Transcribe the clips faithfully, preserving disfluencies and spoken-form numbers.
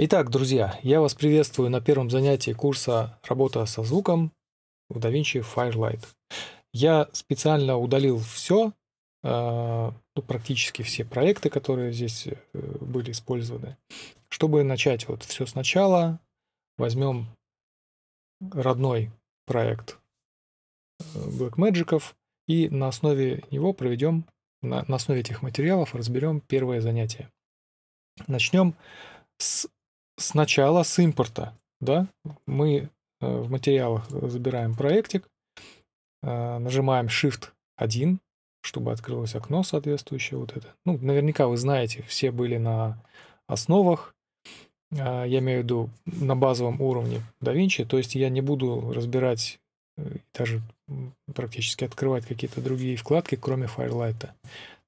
Итак, друзья, я вас приветствую на первом занятии курса «Работа со звуком» в DaVinci Fairlight. Я специально удалил все, практически все проекты, которые здесь были использованы. Чтобы начать вот все сначала, возьмем родной проект Blackmagic и на основе него проведем, на основе этих материалов разберем первое занятие. Начнем с... Сначала с импорта, да, мы в материалах забираем проектик, нажимаем Shift один, чтобы открылось окно соответствующее вот это. Ну, наверняка вы знаете, все были на основах, я имею в виду на базовом уровне DaVinci, то есть я не буду разбирать, даже практически открывать какие-то другие вкладки, кроме Fairlight.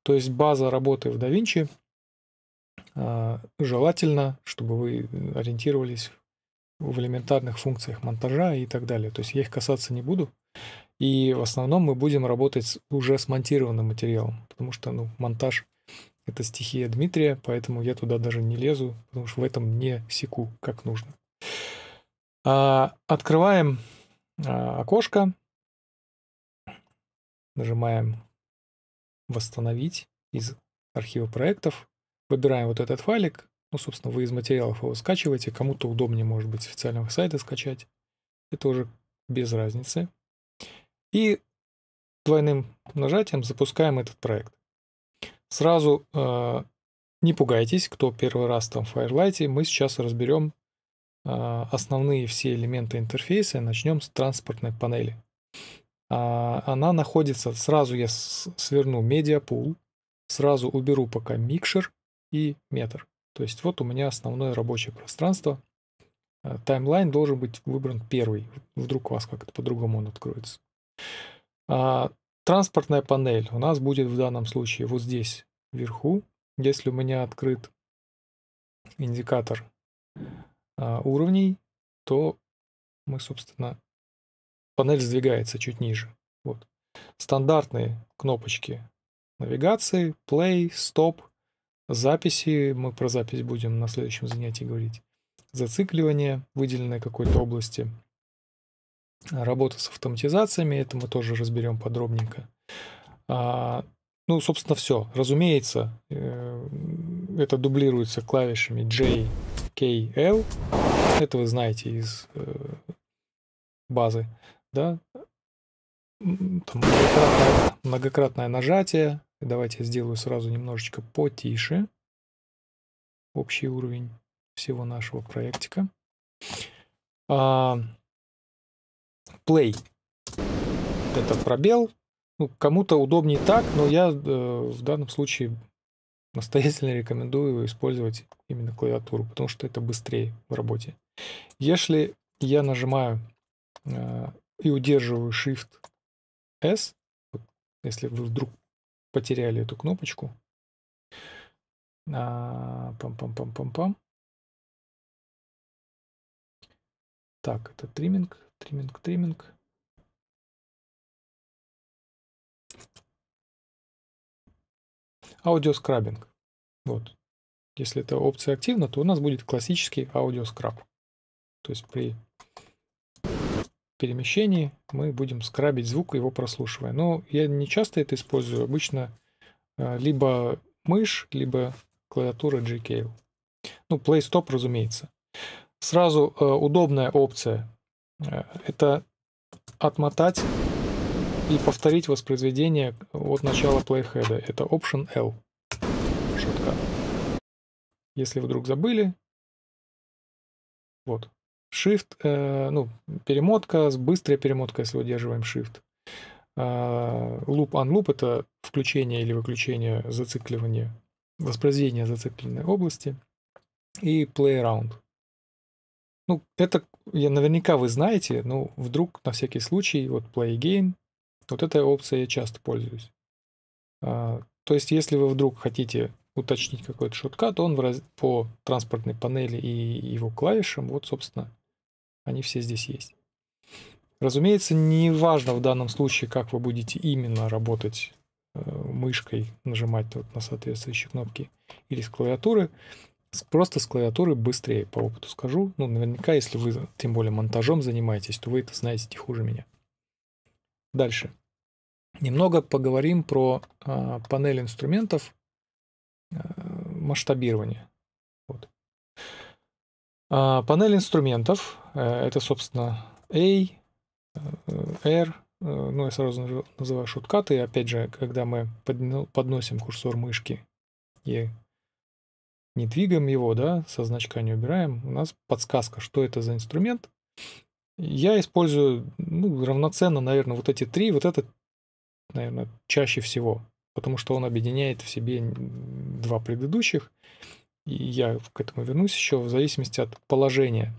То есть база работы в DaVinci. Желательно, чтобы вы ориентировались в элементарных функциях монтажа и так далее. То есть я их касаться не буду. И в основном мы будем работать уже с монтированным материалом, потому что ну, монтаж — это стихия Дмитрия, поэтому я туда даже не лезу, потому что в этом не секу как нужно. Открываем окошко, нажимаем «Восстановить из архива проектов». Выбираем вот этот файлик, ну, собственно, вы из материалов его скачиваете, кому-то удобнее, может быть, с официального сайта скачать, это уже без разницы. И двойным нажатием запускаем этот проект. Сразу э, не пугайтесь, кто первый раз там в Fairlight, мы сейчас разберем э, основные все элементы интерфейса, начнем с транспортной панели. Э, она находится, сразу я сверну Media Pool, сразу уберу пока микшер и метр. То есть вот у меня основное рабочее пространство. Таймлайн должен быть выбран первый. Вдруг у вас как-то по-другому он откроется. А, транспортная панель у нас будет в данном случае вот здесь вверху. Если у меня открыт индикатор а, уровней, то мы, собственно, панель сдвигается чуть ниже. Вот. Стандартные кнопочки навигации, play, stop, записи, мы про запись будем на следующем занятии говорить. Зацикливание, выделенной какой-то области. Работа с автоматизациями, это мы тоже разберем подробненько. А, ну, собственно, все. Разумеется, это дублируется клавишами J, K, L. Это вы знаете из базы. Да? Там многократное, многократное нажатие. Давайте я сделаю сразу немножечко потише общий уровень всего нашего проектика. Uh, play. Это пробел. Ну, кому-то удобнее так, но я uh, в данном случае настоятельно рекомендую использовать именно клавиатуру, потому что это быстрее в работе. Если я нажимаю uh, и удерживаю Shift S, если вы вдруг потеряли эту кнопочку. А, пам пам пам пам пам. Так, это тримминг, тримминг, тримминг. Аудиоскраббинг. Вот. Если эта опция активна, то у нас будет классический аудиоскраб. То есть при перемещении мы будем скрабить звук, его прослушивая. Но я не часто это использую. Обычно либо мышь, либо клавиатура джи кей. Ну, play stop, разумеется. Сразу э, удобная опция. Э, это отмотать и повторить воспроизведение от начала плейхеда. Это option L. Шутка. Если вдруг забыли. Вот. Shift, э, ну, перемотка, быстрая перемотка, если удерживаем Shift. Э, loop, unloop — это включение или выключение, зацикливание, воспроизведение зацикленной области. И play around. Ну, это я, наверняка вы знаете, но вдруг на всякий случай, вот play gain, вот этой опцией я часто пользуюсь. Э, то есть, если вы вдруг хотите уточнить какой-то шоткат, то он в раз... по транспортной панели и его клавишам, вот, собственно, они все здесь есть. Разумеется, не важно в данном случае, как вы будете именно работать мышкой, нажимать вот на соответствующие кнопки или с клавиатуры. Просто с клавиатуры быстрее, по опыту скажу. Ну, наверняка, если вы, тем более, монтажом занимаетесь, то вы это знаете не хуже меня. Дальше. Немного поговорим про э, панель инструментов э, масштабирования. Вот. А, панель инструментов. Э, это, собственно, A, R. Э, ну, я сразу называю шорткаты. Опять же, когда мы подносим курсор мышки и не двигаем его, да, со значка не убираем, у нас подсказка, что это за инструмент. Я использую, ну, равноценно, наверное, вот эти три. Вот этот, наверное, чаще всего, потому что он объединяет в себе два предыдущих. И я к этому вернусь еще в зависимости от положения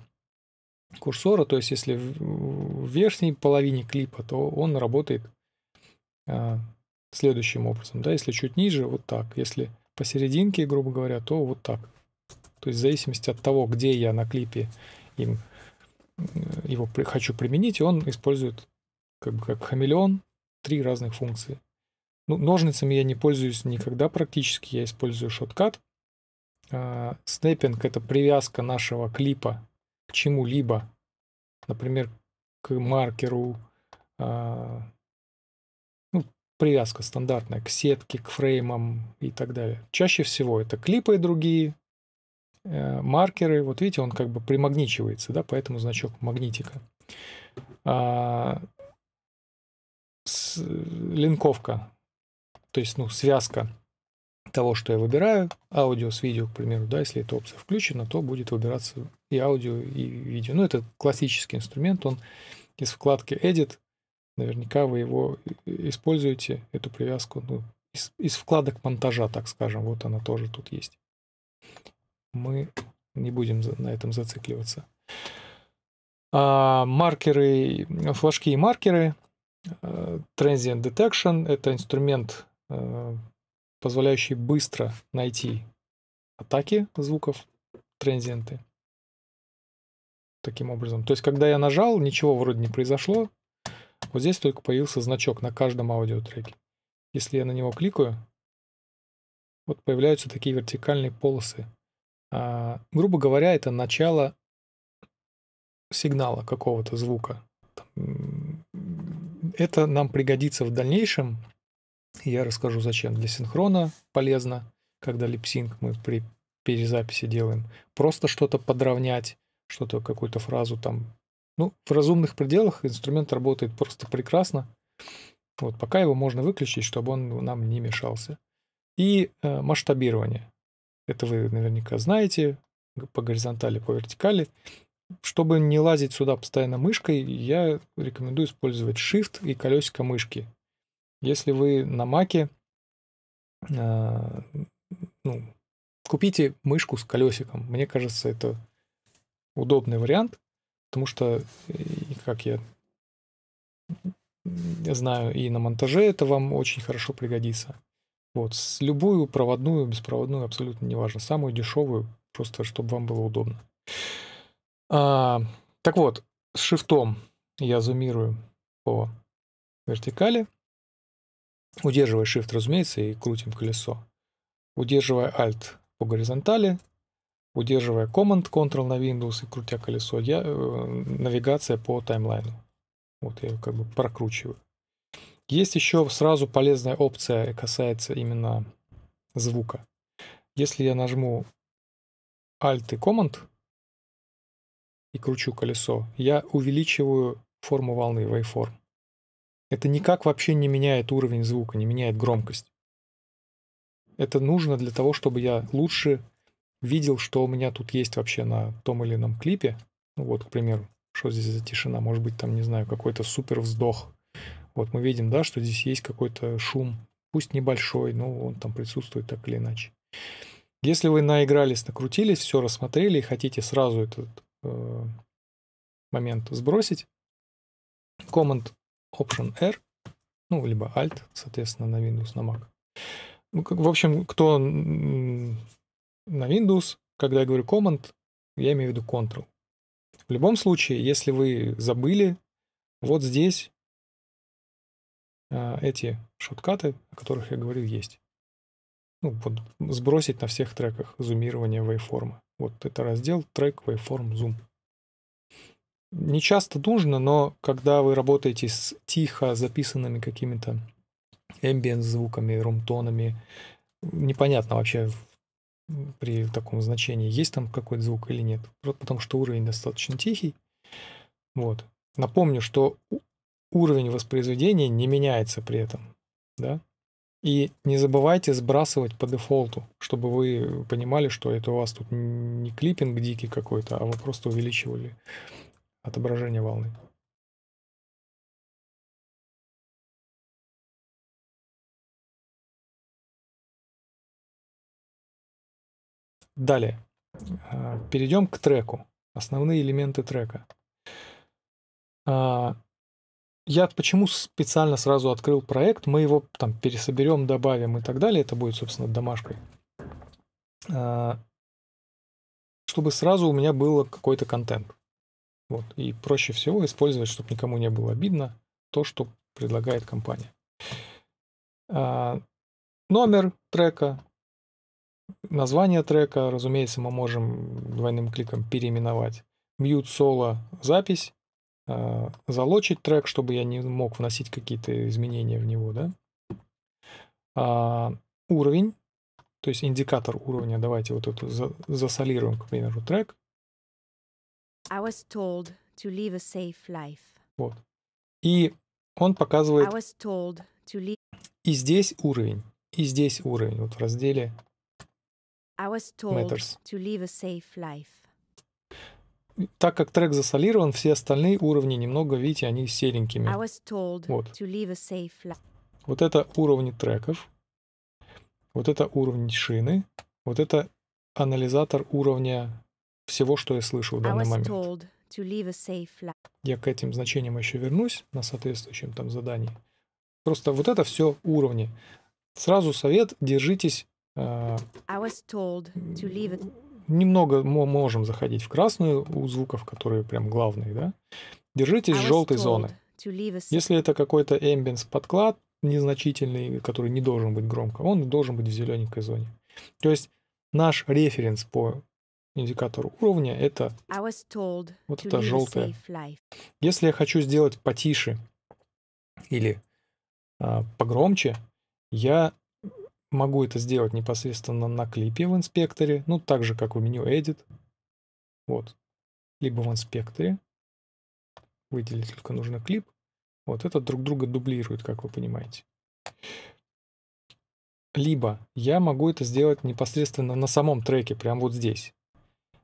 курсора. То есть, если в верхней половине клипа, то он работает а, следующим образом. Да? Если чуть ниже, вот так. Если посерединке, грубо говоря, то вот так. То есть, в зависимости от того, где я на клипе им, его при, хочу применить, он использует как бы как хамелеон три разных функции. Ну, ножницами я не пользуюсь никогда практически, я использую шоткат. Снэппинг — это привязка нашего клипа к чему-либо, например, к маркеру, а, ну, привязка стандартная, к сетке, к фреймам и так далее. Чаще всего это клипы и другие, а, маркеры. Вот видите, он как бы примагничивается, да, поэтому значок магнитика. А, линковка, то есть, ну, связка того, что я выбираю, аудио с видео, к примеру, да, если эта опция включена, то будет выбираться и аудио, и видео. Ну, это классический инструмент, он из вкладки Edit, наверняка вы его используете, эту привязку, ну, из, из вкладок монтажа, так скажем, вот она тоже тут есть. Мы не будем на этом зацикливаться. А, маркеры, флажки и маркеры. Transient Detection — это инструмент, позволяющий быстро найти атаки звуков, транзиенты. Таким образом. То есть, когда я нажал, ничего вроде не произошло. Вот здесь только появился значок на каждом аудиотреке. Если я на него кликаю, вот появляются такие вертикальные полосы. А, грубо говоря, это начало сигнала какого-то звука. Это нам пригодится в дальнейшем. Я расскажу, зачем. Для синхрона полезно, когда липсинг мы при перезаписи делаем. Просто что-то подровнять, что-то, какую-то фразу там. Ну, в разумных пределах инструмент работает просто прекрасно. Вот, пока его можно выключить, чтобы он нам не мешался. И э, масштабирование. Это вы наверняка знаете. По горизонтали, по вертикали. Чтобы не лазить сюда постоянно мышкой, я рекомендую использовать Shift и колесико мышки. Если вы на Mac'е, э, ну, купите мышку с колесиком. Мне кажется, это удобный вариант, потому что, как я знаю, и на монтаже это вам очень хорошо пригодится. Вот, с любую проводную, беспроводную, абсолютно неважно. Самую дешевую, просто чтобы вам было удобно. А, так вот, с шифтом я зумирую по вертикали, удерживая Shift, разумеется, и крутим колесо, удерживая Alt по горизонтали, удерживая Command, Ctrl на Windows и крутя колесо, я, э, навигация по таймлайну. Вот я ее как бы прокручиваю. Есть еще сразу полезная опция, касается именно звука. Если я нажму Alt и Command и кручу колесо, я увеличиваю форму волны, waveform. Это никак вообще не меняет уровень звука, не меняет громкость. Это нужно для того, чтобы я лучше видел, что у меня тут есть вообще на том или ином клипе. Ну, вот, к примеру, что здесь за тишина? Может быть, там, не знаю, какой-то супер вздох. Вот мы видим, да, что здесь есть какой-то шум. Пусть небольшой, но он там присутствует так или иначе. Если вы наигрались, накрутились, все рассмотрели и хотите сразу этот момент сбросить, Command, Option R, ну, либо Alt, соответственно, на Windows, на Mac. Ну, в общем, кто на Windows, когда я говорю Command, я имею в виду Ctrl. В любом случае, если вы забыли, вот здесь эти шорткаты, о которых я говорил, есть. ну, вот, сбросить на всех треках зумирование вейформа. Вот это раздел трек Waveform Zoom. Не часто нужно, но когда вы работаете с тихо записанными какими-то Ambience звуками, румтонами, непонятно вообще при таком значении, есть там какой-то звук или нет. Потому что уровень достаточно тихий. Вот. Напомню, что уровень воспроизведения не меняется при этом. Да? И не забывайте сбрасывать по дефолту, чтобы вы понимали, что это у вас тут не клиппинг дикий какой-то, а вы просто увеличивали отображение волны. Далее. Перейдем к треку. Основные элементы трека. Я почему специально сразу открыл проект, мы его там пересоберем, добавим и так далее, это будет, собственно, домашкой. Чтобы сразу у меня был какой-то контент. Вот. И проще всего использовать, чтобы никому не было обидно, то, что предлагает компания. Номер трека, название трека, разумеется, мы можем двойным кликом переименовать. Mute, соло, запись. Залочить трек, чтобы я не мог вносить какие-то изменения в него, да? А, уровень, то есть индикатор уровня. Давайте вот эту за, засолируем, к примеру, трек. I was told to live a safe life. Вот. И он показывает. I was told to live... И здесь уровень, и здесь уровень. Вот в разделе I was told Matters. To live a safe life. Так как трек засолирован, все остальные уровни немного, видите, они серенькими. Вот. Вот это уровни треков. Вот это уровень шины. Вот это анализатор уровня всего, что я слышу в данный момент. Я к этим значениям еще вернусь на соответствующем там задании. Просто вот это все уровни. Сразу совет, держитесь... Э Немного мы можем заходить в красную у звуков, которые прям главные, да? Держитесь желтой зоны. Если это какой-то Ambience подклад незначительный, который не должен быть громко, он должен быть в зелененькой зоне. То есть наш референс по индикатору уровня — это вот это желтое. Если я хочу сделать потише или а, погромче, я могу это сделать непосредственно на клипе в инспекторе, ну так же, как в меню Edit. Вот. Либо в инспекторе. Выделить только нужно клип. Вот это друг друга дублирует, как вы понимаете. Либо я могу это сделать непосредственно на самом треке, прямо вот здесь.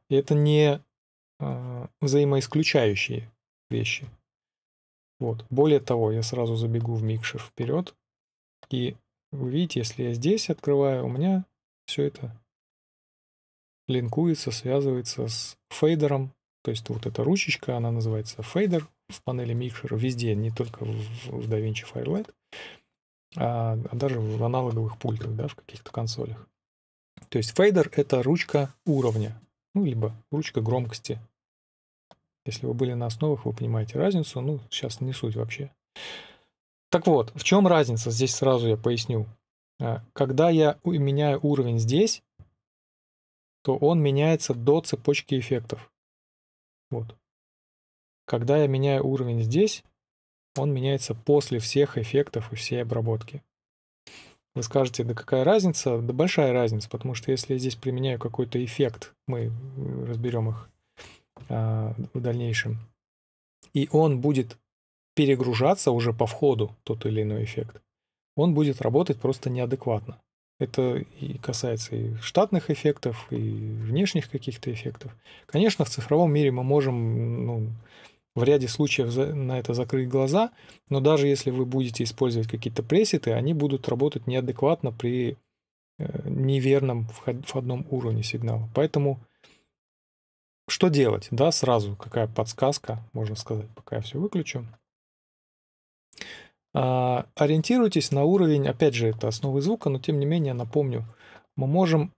И это не э, взаимоисключающие вещи. Вот. Более того, я сразу забегу в микшер вперед и вы видите, если я здесь открываю, у меня все это линкуется, связывается с фейдером. То есть вот эта ручечка, она называется фейдер в панели микшера везде, не только в DaVinci Fairlight, а даже в аналоговых пультах, да, в каких-то консолях. То есть фейдер — это ручка уровня, ну, либо ручка громкости. Если вы были на основах, вы понимаете разницу, ну, сейчас не суть вообще. Так вот, в чем разница? Здесь сразу я поясню. Когда я меняю уровень здесь, то он меняется до цепочки эффектов. Вот. Когда я меняю уровень здесь, он меняется после всех эффектов и всей обработки. Вы скажете, да какая разница? Да большая разница, потому что если я здесь применяю какой-то эффект, мы разберем их а, в дальнейшем, и он будет перегружаться уже по входу, тот или иной эффект, он будет работать просто неадекватно. Это и касается и штатных эффектов, и внешних каких-то эффектов. Конечно, в цифровом мире мы можем, ну, в ряде случаев на это закрыть глаза, но даже если вы будете использовать какие-то пресеты, они будут работать неадекватно при неверном входном уровне сигнала. Поэтому что делать? Да, сразу какая подсказка, можно сказать, пока я все выключу. Ориентируйтесь на уровень, опять же, это основы звука, но тем не менее, напомню, мы можем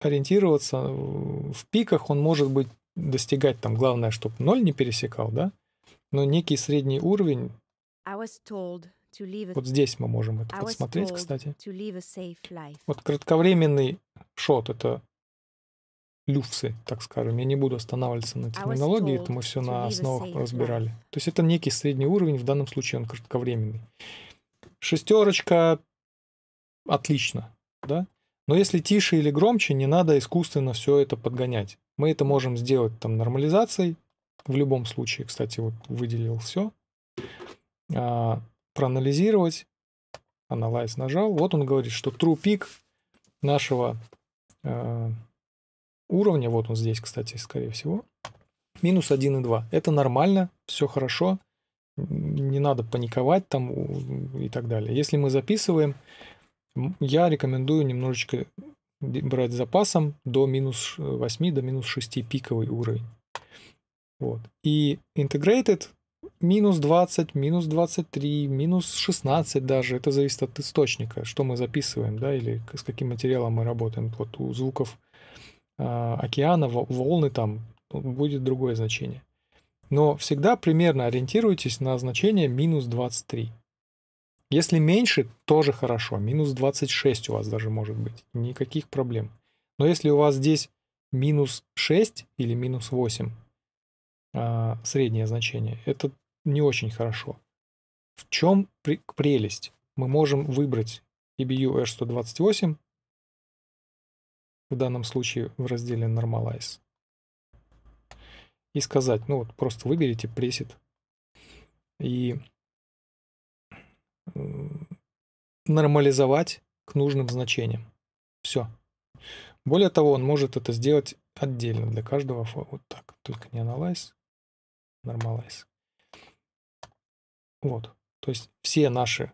ориентироваться в пиках, он может быть достигать, там главное, чтобы ноль не пересекал, да, но некий средний уровень Вот здесь мы можем это подсмотреть, кстати. Вот кратковременный шот — это люфсы, так скажем. Я не буду останавливаться на терминологии, это мы все на основах разбирали. То есть это некий средний уровень, в данном случае он кратковременный. Шестерочка — отлично, да? Но если тише или громче, не надо искусственно все это подгонять. Мы это можем сделать там нормализацией. В любом случае, кстати, вот выделил все. А, проанализировать. Analyze нажал. Вот он говорит, что true peak нашего э, уровня, вот он здесь, кстати, скорее всего, минус один и два. Это нормально, все хорошо. Не надо паниковать там и так далее. Если мы записываем, я рекомендую немножечко брать с запасом до минус восьми, до минус шести пиковый уровень. Вот. И integrated минус двадцать, минус двадцать три, минус шестнадцать даже. Это зависит от источника, что мы записываем, да, или с каким материалом мы работаем. Вот у звуков э, океана, волны там, будет другое значение. Но всегда примерно ориентируйтесь на значение минус двадцать три. Если меньше, тоже хорошо. Минус двадцать шесть у вас даже может быть. Никаких проблем. Но если у вас здесь минус шесть или минус восемь, среднее значение, это не очень хорошо. В чем прелесть? Мы можем выбрать и би ю эр сто двадцать восемь, в данном случае в разделе Normalize, и сказать, ну вот просто выберите пресет и нормализовать к нужным значениям. Все. Более того, он может это сделать отдельно для каждого. Вот так. Только не Analyze, Normalize. Вот. То есть все наши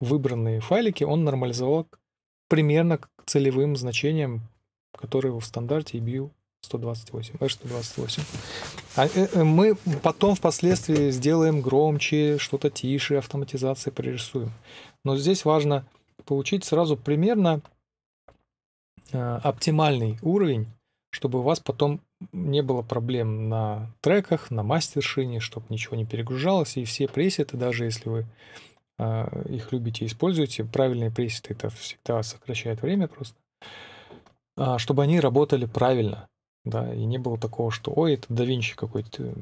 выбранные файлики он нормализовал примерно к целевым значениям, которые в стандарте и би ю сто двадцать восемь, эр сто двадцать восемь. Мы потом впоследствии сделаем громче, что-то тише, автоматизации прорисуем. Но здесь важно получить сразу примерно оптимальный уровень, чтобы у вас потом не было проблем на треках, на мастер-шине, чтобы ничего не перегружалось. И все пресеты, даже если вы э, их любите и используете, правильные пресеты — это всегда сокращает время просто, а, чтобы они работали правильно. Да, и не было такого, что ой, это DaVinci какой-то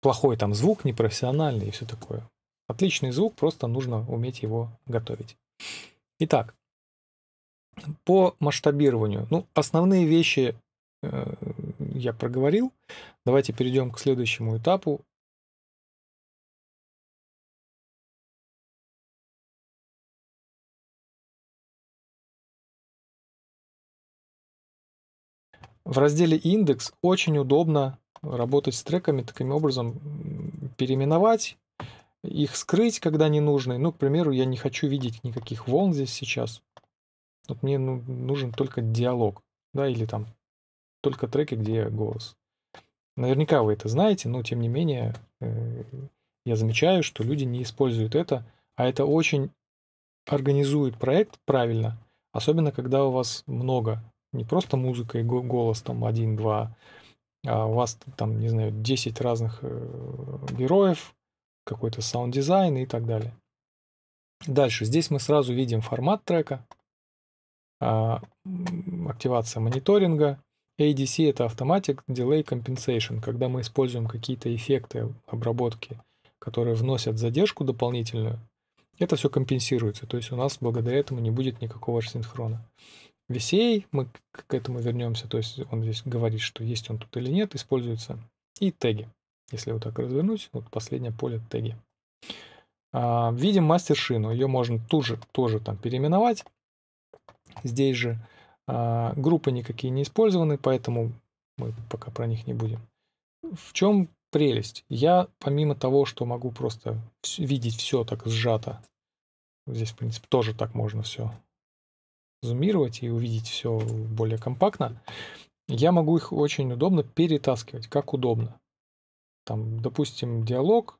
плохой там звук, непрофессиональный и все такое. Отличный звук, просто нужно уметь его готовить. Итак, по масштабированию. Ну, основные вещи э, я проговорил. Давайте перейдем к следующему этапу. В разделе «Индекс» очень удобно работать с треками таким образом, переименовать, их скрыть, когда не нужны. Ну, к примеру, я не хочу видеть никаких волн здесь сейчас. Вот мне нужен только диалог, да, или там только треки, где голос. Наверняка вы это знаете, но тем не менее я замечаю, что люди не используют это, а это очень организует проект правильно, особенно когда у вас много, не просто музыка и голос там один-два, а у вас там, не знаю, десять разных героев, какой-то саунд-дизайн и так далее. Дальше, здесь мы сразу видим формат трека, активация мониторинга. эй ди си — это Automatic Delay Compensation, когда мы используем какие-то эффекты обработки, которые вносят задержку дополнительную, это все компенсируется, то есть у нас благодаря этому не будет никакого синхрона. ви си эй, мы к этому вернемся, то есть он здесь говорит, что есть он тут или нет, используется. И теги, если вот так развернуть, вот последнее поле — теги. Видим мастер-шину, ее можно тут же тоже там переименовать. Здесь же а, группы никакие не использованы, поэтому мы пока про них не будем. В чем прелесть? Я, помимо того, что могу просто видеть все так сжато, здесь, в принципе, тоже так можно все зумировать и увидеть все более компактно, я могу их очень удобно перетаскивать, как удобно. Там, допустим, диалог,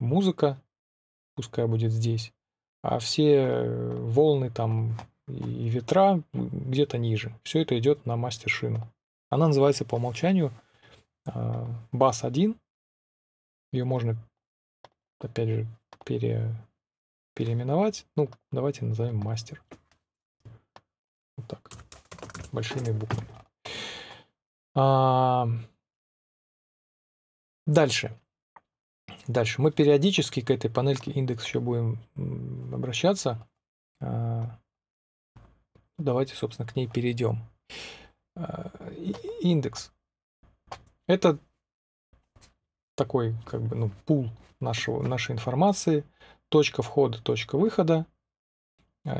музыка, пускай будет здесь, а все волны там... и ветра где-то ниже. Все это идет на мастер-шину. Она называется по умолчанию бас один. Ее можно, опять же, пере... переименовать. Ну, давайте назовем мастер. Вот так. Большими буквами. А... Дальше. Дальше. Мы периодически к этой панельке индекс еще будем обращаться. А... Давайте, собственно, к ней перейдем. А... Индекс. Это такой, как бы, ну, пул нашего, нашей информации. Точка входа, точка выхода,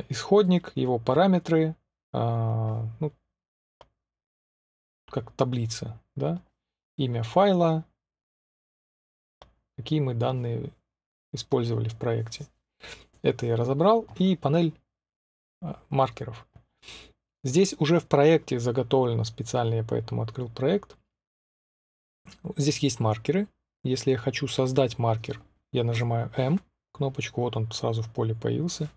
исходник, его параметры, ну, как таблица, да? Имя файла, какие мы данные использовали в проекте. Это я разобрал. И панель маркеров. Здесь уже в проекте заготовлено специально, я поэтому открыл проект. Здесь есть маркеры. Если я хочу создать маркер, я нажимаю эм. Кнопочку, вот он сразу в поле появился.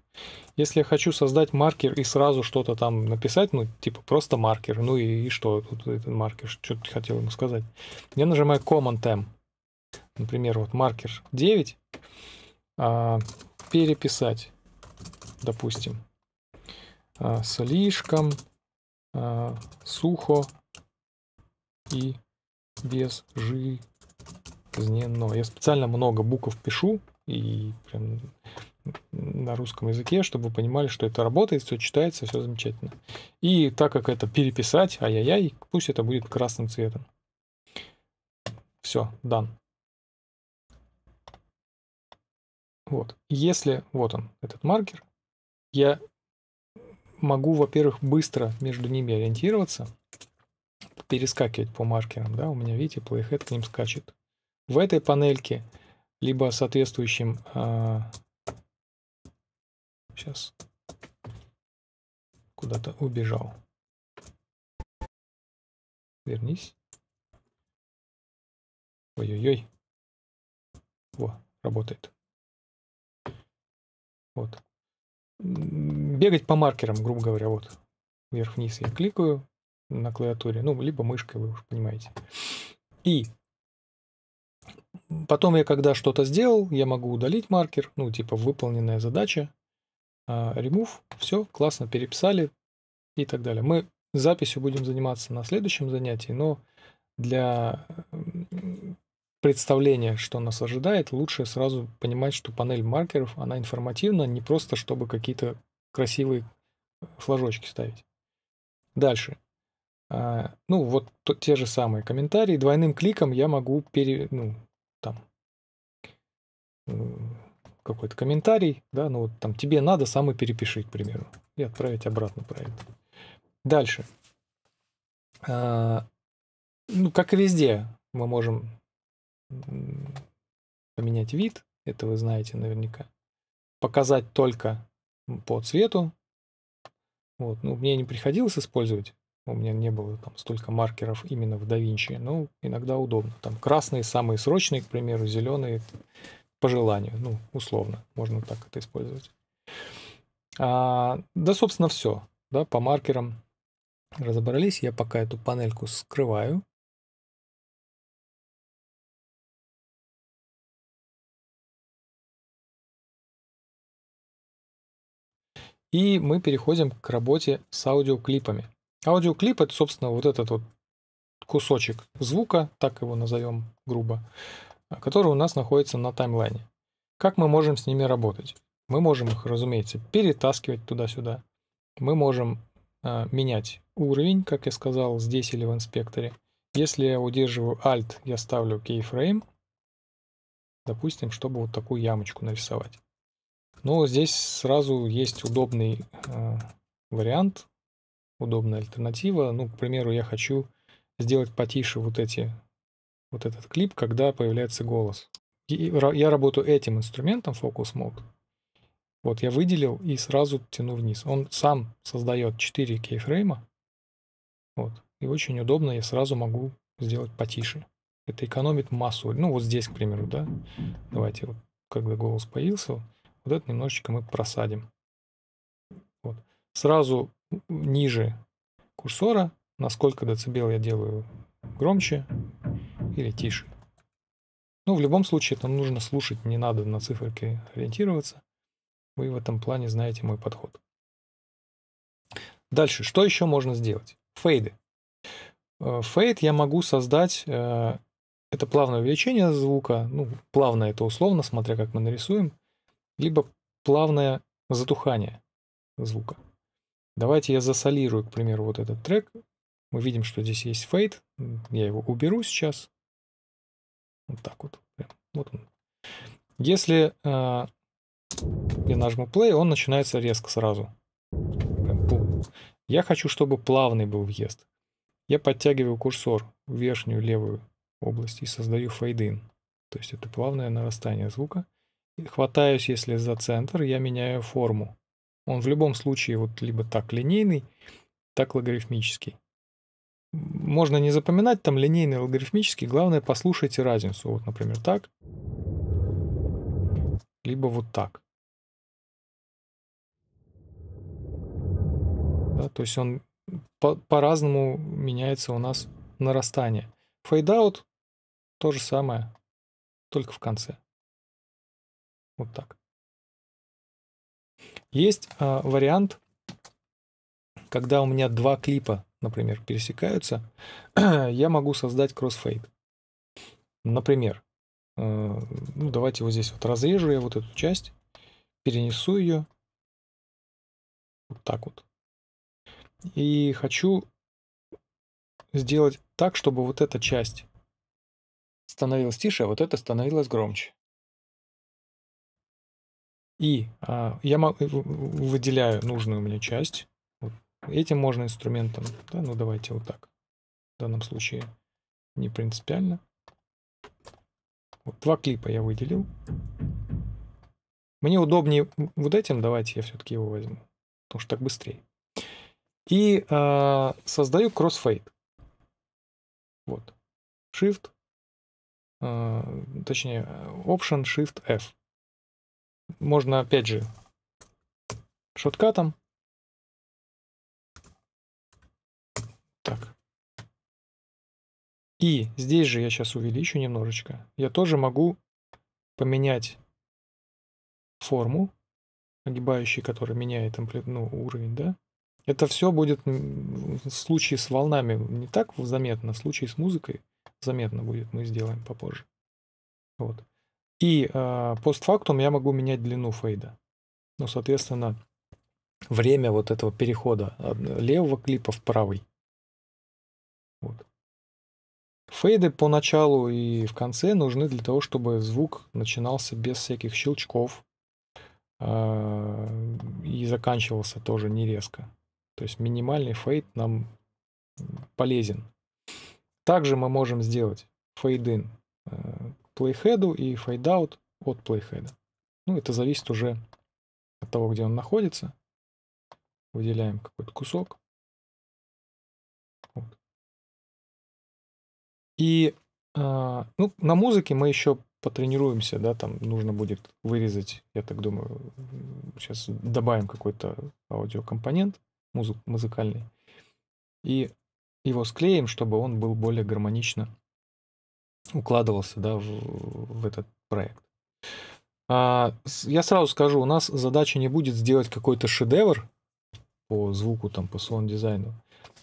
Если я хочу создать маркер и сразу что-то там написать, ну, типа просто маркер, ну и, и что тут этот маркер, что ты хотел ему сказать? Я нажимаю команд эм. Например, вот маркер девять. А, переписать, допустим. А, слишком а, сухо и безжизненно. Я специально много букв пишу. И прям на русском языке, чтобы вы понимали, что это работает, все читается, все замечательно. И так как это переписать, ай-яй-яй, пусть это будет красным цветом. Все, done. Вот. Если, вот он, этот маркер, я могу, во-первых, быстро между ними ориентироваться, перескакивать по маркерам, да, у меня, видите, playhead к ним скачет. В этой панельке либо соответствующим, э, сейчас куда-то убежал, вернись, ой-ой-ой, во, работает. Вот, бегать по маркерам, грубо говоря, вот, вверх-вниз я кликаю на клавиатуре, ну, либо мышкой, вы уж понимаете, и потом я, когда что-то сделал, я могу удалить маркер, ну, типа выполненная задача, remove, все, классно, переписали и так далее. Мы записью будем заниматься на следующем занятии, но для представления, что нас ожидает, лучше сразу понимать, что панель маркеров, она информативна, не просто чтобы какие-то красивые флажочки ставить. Дальше. Ну, вот то, те же самые комментарии. Двойным кликом я могу пере... Ну, там... Какой-то комментарий, да, ну, вот там тебе надо, сам и перепиши, к примеру. И отправить обратно проект. Дальше. А, ну, как и везде, мы можем поменять вид. Это вы знаете наверняка. Показать только по цвету. Вот. Ну, мне не приходилось использовать. У меня не было там столько маркеров именно в DaVinci, но иногда удобно. Там красные самые срочные, к примеру, зеленые по желанию. Ну, условно, можно так это использовать. А, да, собственно, все. Да, по маркерам разобрались. Я пока эту панельку скрываю. И мы переходим к работе с аудиоклипами. Аудиоклип — это, собственно, вот этот вот кусочек звука, так его назовем грубо, который у нас находится на таймлайне. Как мы можем с ними работать? Мы можем их, разумеется, перетаскивать туда-сюда. Мы можем э, менять уровень, как я сказал, здесь или в инспекторе. Если я удерживаю Alt, я ставлю keyframe, допустим, чтобы вот такую ямочку нарисовать. Но здесь сразу есть удобный э, вариант. Удобная альтернатива. Ну, к примеру, я хочу сделать потише вот эти, вот этот клип, когда появляется голос. И я работаю этим инструментом, Focus Mode. Вот я выделил и сразу тяну вниз. Он сам создает четыре кейфрейма. Вот. И очень удобно, я сразу могу сделать потише. Это экономит массу. Ну, вот здесь, к примеру, да. Давайте, вот, когда голос появился, вот это немножечко мы просадим. Вот. Сразу ниже курсора, на сколько децибел я делаю громче или тише. Ну, в любом случае, это нужно слушать, не надо на циферке ориентироваться. Вы в этом плане знаете мой подход. Дальше, что еще можно сделать? Фейды. Фейд я могу создать, это плавное увеличение звука, ну, плавно это условно, смотря как мы нарисуем, либо плавное затухание звука. Давайте я засолирую, к примеру, вот этот трек. Мы видим, что здесь есть фейд. Я его уберу сейчас. Вот так вот. Вот он. Если э, я нажму play, он начинается резко сразу. Я хочу, чтобы плавный был въезд. Я подтягиваю курсор в верхнюю левую область и создаю фейд-ин. То есть это плавное нарастание звука. И хватаюсь, если за центр, я меняю форму. Он в любом случае вот либо так линейный, так логарифмический. Можно не запоминать там линейный, логарифмический. Главное, послушайте разницу. Вот, например, так. Либо вот так. Да, то есть он по-разному меняется у нас нарастание. Фейдаут то же самое, только в конце. Вот так. Есть а, вариант, когда у меня два клипа, например, пересекаются, я могу создать кроссфейд. Например, э, ну, давайте вот здесь вот разрежу я вот эту часть, перенесу ее вот так вот. И хочу сделать так, чтобы вот эта часть становилась тише, а вот эта становилась громче. И а, я выделяю нужную мне часть. Этим можно инструментом, да, ну давайте вот так. В данном случае не принципиально. Вот два клипа я выделил. Мне удобнее вот этим, давайте я все-таки его возьму, потому что так быстрее. И э, создаю кроссфейд. Вот. Shift, э, точнее Option Shift F. Можно опять же шоткатом. Так. И здесь же я сейчас увеличу немножечко. Я тоже могу поменять форму, огибающий, который меняет ампли... ну, уровень, да. Это все будет в случае с волнами не так заметно, в случае с музыкой заметно будет, мы сделаем попозже. Вот. И э, постфактум я могу менять длину фейда. Ну, соответственно, время вот этого перехода от левого клипа в правый. Вот. Фейды по началу и в конце нужны для того, чтобы звук начинался без всяких щелчков э и заканчивался тоже не резко. То есть минимальный фейд нам полезен. Также мы можем сделать фейд-ин э плейхеду и фейд-аут от плейхеда. Ну, это зависит уже от того, где он находится. Выделяем какой-то кусок. И э, ну, на музыке мы еще потренируемся, да, там нужно будет вырезать, я так думаю, сейчас добавим какой-то аудиокомпонент музы музыкальный и его склеим, чтобы он был более гармонично укладывался, да, в, в этот проект. А, я сразу скажу, у нас задача не будет сделать какой-то шедевр по звуку, там, по саунд-дизайну.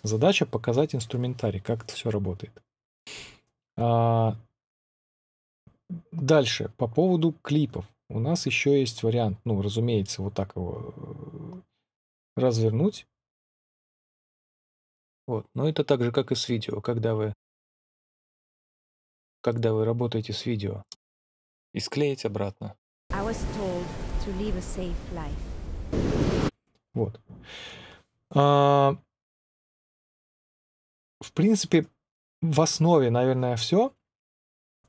Задача показать инструментарий, как это все работает. Дальше, по поводу клипов. У нас еще есть вариант, ну, разумеется, вот так его развернуть. Вот. Но это так же, как и с видео. Когда вы, когда вы работаете с видео, и склеить обратно. Вот. А, в принципе, в основе, наверное, все.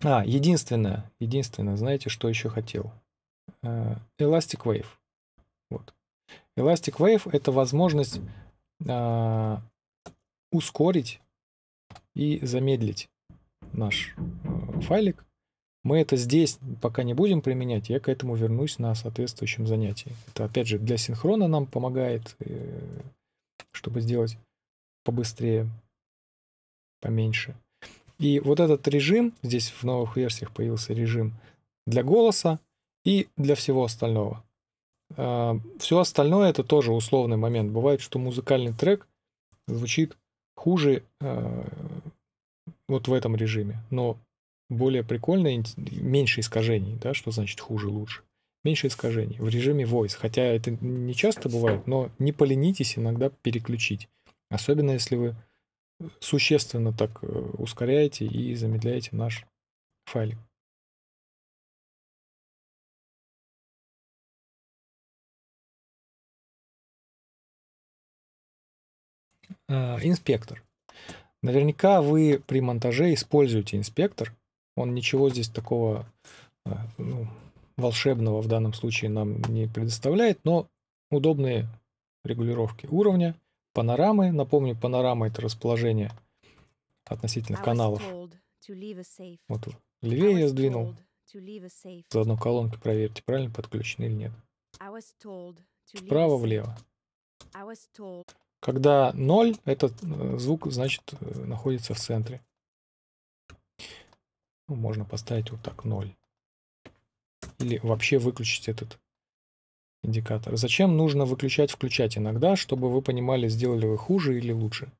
А, единственное, единственное, знаете, что еще хотел? Elastic Wave. Вот. Elastic Wave — это возможность э, ускорить и замедлить наш э, файлик. Мы это здесь пока не будем применять, я к этому вернусь на соответствующем занятии. Это, опять же, для синхрона нам помогает, э, чтобы сделать побыстрее, поменьше. И вот этот режим, здесь в новых версиях появился режим для голоса и для всего остального. Все остальное — это тоже условный момент. Бывает, что музыкальный трек звучит хуже вот в этом режиме, но более прикольно, меньше искажений, да, что значит хуже, лучше. Меньше искажений в режиме Voice, хотя это не часто бывает, но не поленитесь иногда переключить, особенно если вы существенно так ускоряете и замедляете наш файлик. Инспектор. Наверняка вы при монтаже используете инспектор. Он ничего здесь такого, ну, волшебного в данном случае нам не предоставляет, но удобные регулировки уровня, панорамы. Напомню, панорама — это расположение относительно каналов. Вот левее я сдвинул. Заодно колонки проверьте, правильно подключены или нет. Вправо-влево. Когда ноль, этот звук, значит, находится в центре. Ну, можно поставить вот так ноль. Или вообще выключить этот индикатор. Зачем нужно выключать, включать иногда, чтобы вы понимали, сделали вы хуже или лучше.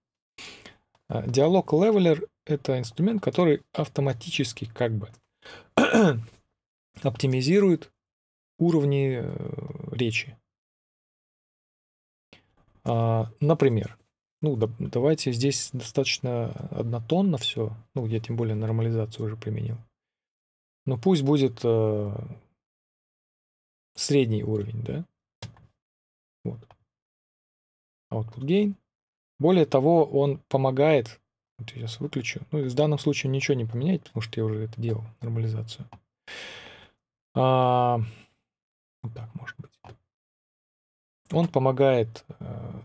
Диалог-левеллер — это инструмент, который автоматически как бы оптимизирует уровни речи. Например, ну да, давайте здесь достаточно однотонно все, ну я тем более нормализацию уже применил, но пусть будет э, средний уровень, да, вот, output gain. Более того, он помогает, вот я сейчас выключу, ну в данном случае ничего не поменять, потому что я уже это делал, нормализацию, а, вот так может быть. Он помогает э,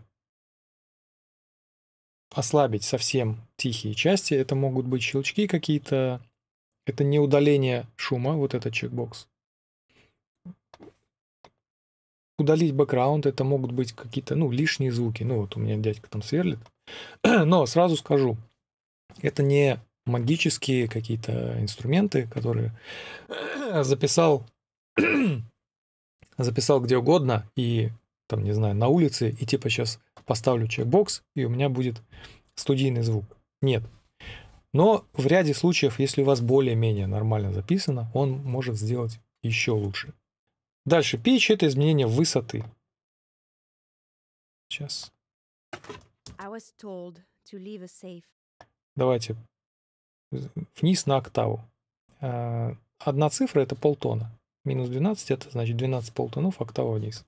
ослабить совсем тихие части. Это могут быть щелчки какие-то. Это не удаление шума, вот этот чекбокс. Удалить бэкграунд — это могут быть какие-то, ну, лишние звуки. Ну, вот у меня дядька там сверлит. Но сразу скажу, это не магические какие-то инструменты, которые записал, записал где угодно и... там, не знаю, на улице, и типа сейчас поставлю чекбокс, и у меня будет студийный звук. Нет. Но в ряде случаев, если у вас более-менее нормально записано, он может сделать еще лучше. Дальше. Pitch — это изменение высоты. Сейчас. Давайте вниз на октаву. Одна цифра — это полтона. Минус двенадцать — это значит двенадцать полтонов, октава вниз.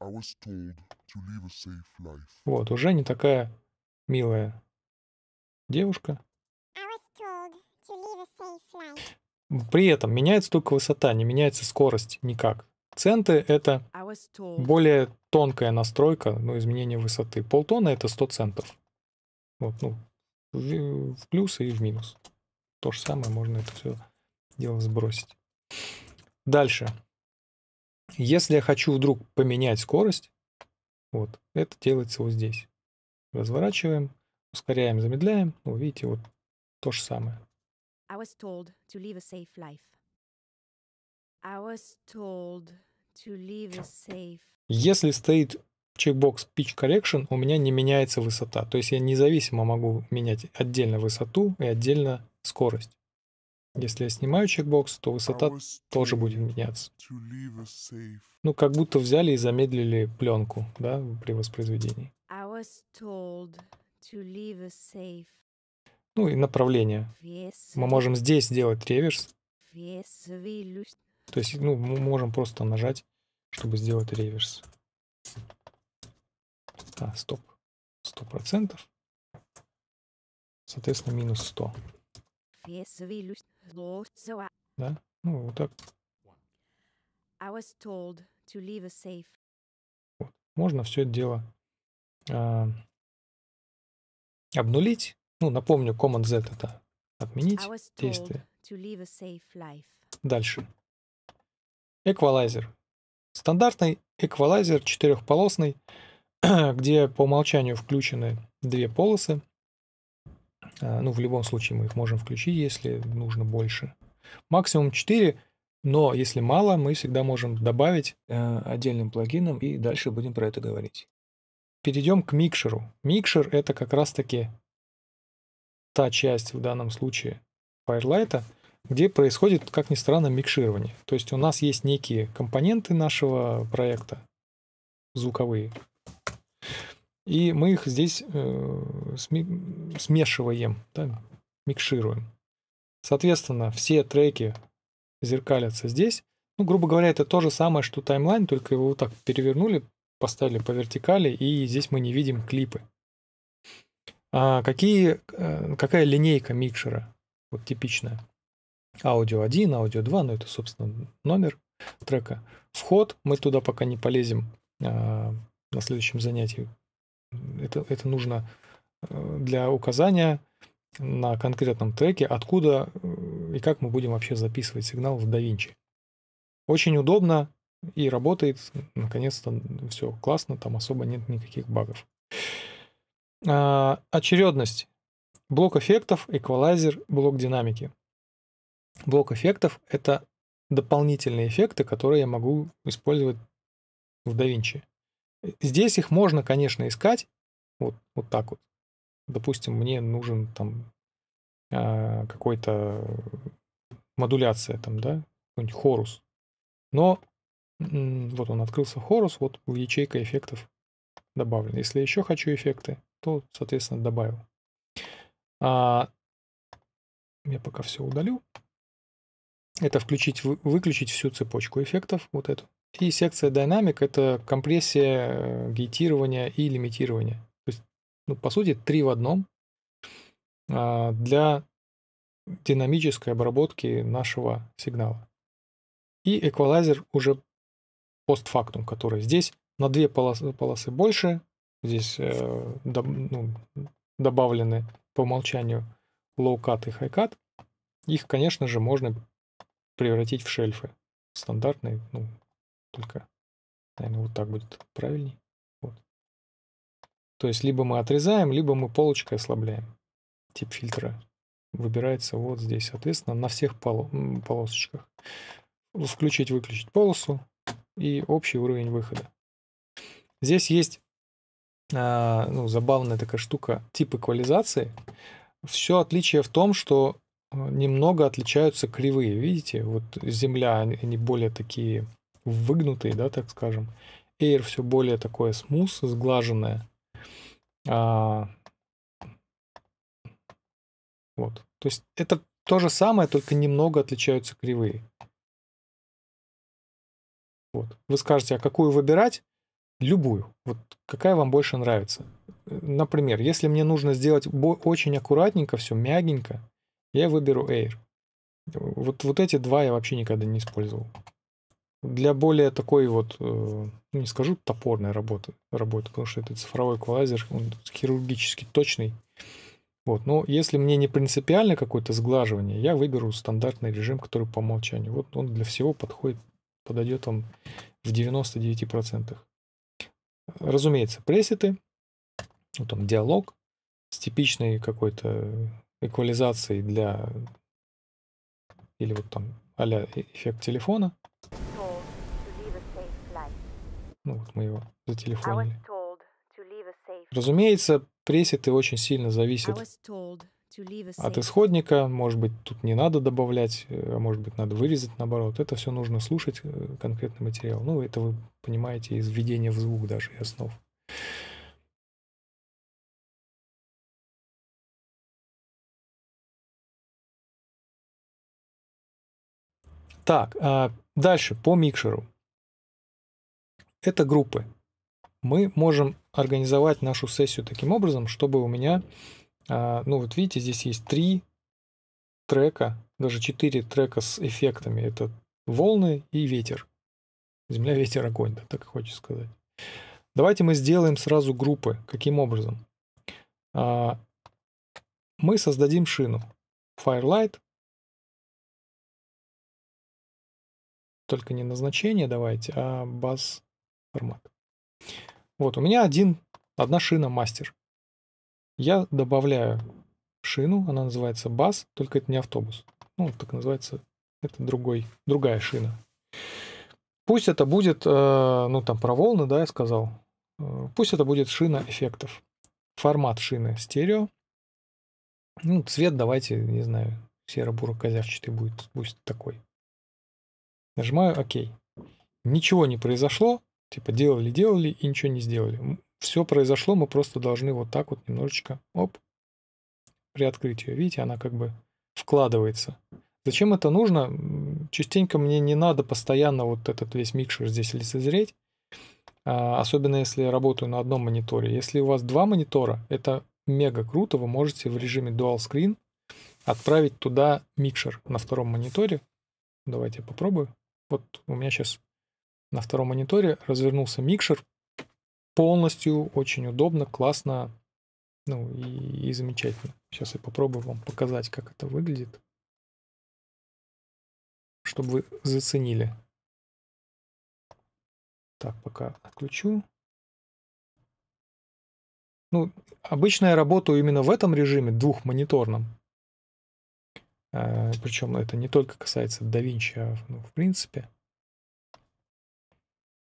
Вот, уже не такая милая девушка. При этом меняется только высота, не меняется скорость никак. Центы — это более тонкая настройка, но изменение высоты. Полтона — это сто центов. Вот, ну, в плюс и в минус. То же самое, можно это все дело сбросить. Дальше. Если я хочу вдруг поменять скорость, вот, это делается вот здесь. Разворачиваем, ускоряем, замедляем. Ну, видите, вот то же самое. Если стоит чекбокс Pitch Correction, у меня не меняется высота. То есть я независимо могу менять отдельно высоту и отдельно скорость. Если я снимаю чекбокс, то высота тоже будет меняться. Ну, как будто взяли и замедлили пленку, да, при воспроизведении. Ну и направление. Мы можем здесь сделать реверс. То есть, ну, мы можем просто нажать, чтобы сделать реверс. А, стоп. сто процентов. Соответственно, минус сто. Да? Ну, вот так. Вот. Можно все это дело э, обнулить. Ну, напомню, Command-Z — это отменить действие. Дальше. Эквалайзер. Стандартный эквалайзер четырехполосный, где по умолчанию включены две полосы. Ну, в любом случае мы их можем включить, если нужно больше. Максимум четыре. Но если мало, мы всегда можем добавить э, отдельным плагином, и дальше будем про это говорить. Перейдем к микшеру. Микшер — это как раз-таки та часть, в данном случае, Fairlight, где происходит, как ни странно, микширование. То есть у нас есть некие компоненты нашего проекта, звуковые, и мы их здесь э, сми- смешиваем, да, микшируем. Соответственно, все треки зеркалятся здесь. Ну, грубо говоря, это то же самое, что таймлайн, только его вот так перевернули, поставили по вертикали, и здесь мы не видим клипы. А какие, какая линейка микшера вот типичная? аудио один, аудио два, ну это, собственно, номер трека. Вход, мы туда пока не полезем а, на следующем занятии. Это, это нужно для указания на конкретном треке, откуда и как мы будем вообще записывать сигнал в DaVinci. Очень удобно и работает, наконец-то все классно, там особо нет никаких багов. А, очередность. Блок эффектов, эквалайзер, блок динамики. Блок эффектов — это дополнительные эффекты, которые я могу использовать в DaVinci. Здесь их можно, конечно, искать вот, вот так вот. Допустим, мне нужен там э, какой-то модуляция, там, да, какой-нибудь хорус. Но м-м, вот он открылся, хорус, вот ячейка эффектов добавлена. Если еще хочу эффекты, то, соответственно, добавил. А, я пока все удалю. Это включить, выключить всю цепочку эффектов, вот эту. И секция динамик — это компрессия, гейтирование и лимитирование. То есть, ну, по сути, три в одном для динамической обработки нашего сигнала. И эквалайзер уже постфактум, который здесь на две полосы, полосы больше, здесь э, до, ну, добавлены по умолчанию лоу-кат и хай-кат. Их, конечно же, можно превратить в шельфы стандартные, ну, только, наверное, вот так будет правильней. Вот. То есть либо мы отрезаем, либо мы полочкой ослабляем. Тип фильтра выбирается вот здесь, соответственно, на всех поло полосочках. Включить-выключить полосу и общий уровень выхода. Здесь есть а, ну, забавная такая штука, тип эквализации. Все отличие в том, что немного отличаются кривые. Видите, вот земля, они более такие выгнутые, да, так скажем. Air все более такое смус, сглаженное. А, вот. То есть это то же самое, только немного отличаются кривые. Вот. Вы скажете, а какую выбирать? Любую. Вот какая вам больше нравится. Например, если мне нужно сделать очень аккуратненько, все мягенько, я выберу Air. Вот, вот эти два я вообще никогда не использовал. Для более такой вот, э, не скажу топорной работы, работы, потому что это цифровой эквалайзер, он хирургически точный. Вот. Но если мне не принципиально какое-то сглаживание, я выберу стандартный режим, который по умолчанию. Вот он для всего подходит, подойдет вам в девяноста девяти процентах. Разумеется, пресеты, ну, там диалог с типичной какой-то эквализацией для, или вот там а-ля эффект телефона. Ну вот мы его зателефонили. Разумеется, пресеты очень сильно зависят от исходника. Может быть, тут не надо добавлять, а может быть, надо вырезать наоборот. Это все нужно слушать конкретный материал. Ну, это вы понимаете из введения в звук даже и основ. Так, а дальше по микшеру. Это группы. Мы можем организовать нашу сессию таким образом, чтобы у меня, ну вот видите, здесь есть три трека, даже четыре трека с эффектами. Это волны и ветер. Земля, ветер, огонь, да, так хочется сказать. Давайте мы сделаем сразу группы. Каким образом? Мы создадим шину. Fairlight. Только не назначение давайте, а бас формат. Вот у меня один, одна шина мастер. Я добавляю шину, она называется бас, только это не автобус. Ну, так называется Это другой, другая шина. Пусть это будет, ну там про волны, да, я сказал. Пусть это будет шина эффектов. Формат шины стерео. Ну, цвет давайте, не знаю, серо-буро-козявчатый будет, будет такой. Нажимаю ОК. Ничего не произошло. Типа делали-делали и ничего не сделали. Все произошло, мы просто должны вот так вот немножечко, оп, приоткрыть ее. Видите, она как бы вкладывается. Зачем это нужно? Частенько мне не надо постоянно вот этот весь микшер здесь лицезреть. Особенно если я работаю на одном мониторе. Если у вас два монитора, это мега круто. Вы можете в режиме Dual Screen отправить туда микшер на втором мониторе. Давайте я попробую. Вот у меня сейчас на втором мониторе развернулся микшер. Полностью очень удобно, классно, ну и, и замечательно. Сейчас я попробую вам показать, как это выглядит, чтобы вы заценили. Так, пока отключу. Ну, обычно я работаю именно в этом режиме, двухмониторном. А, причем это не только касается DaVinci, а ну, в принципе.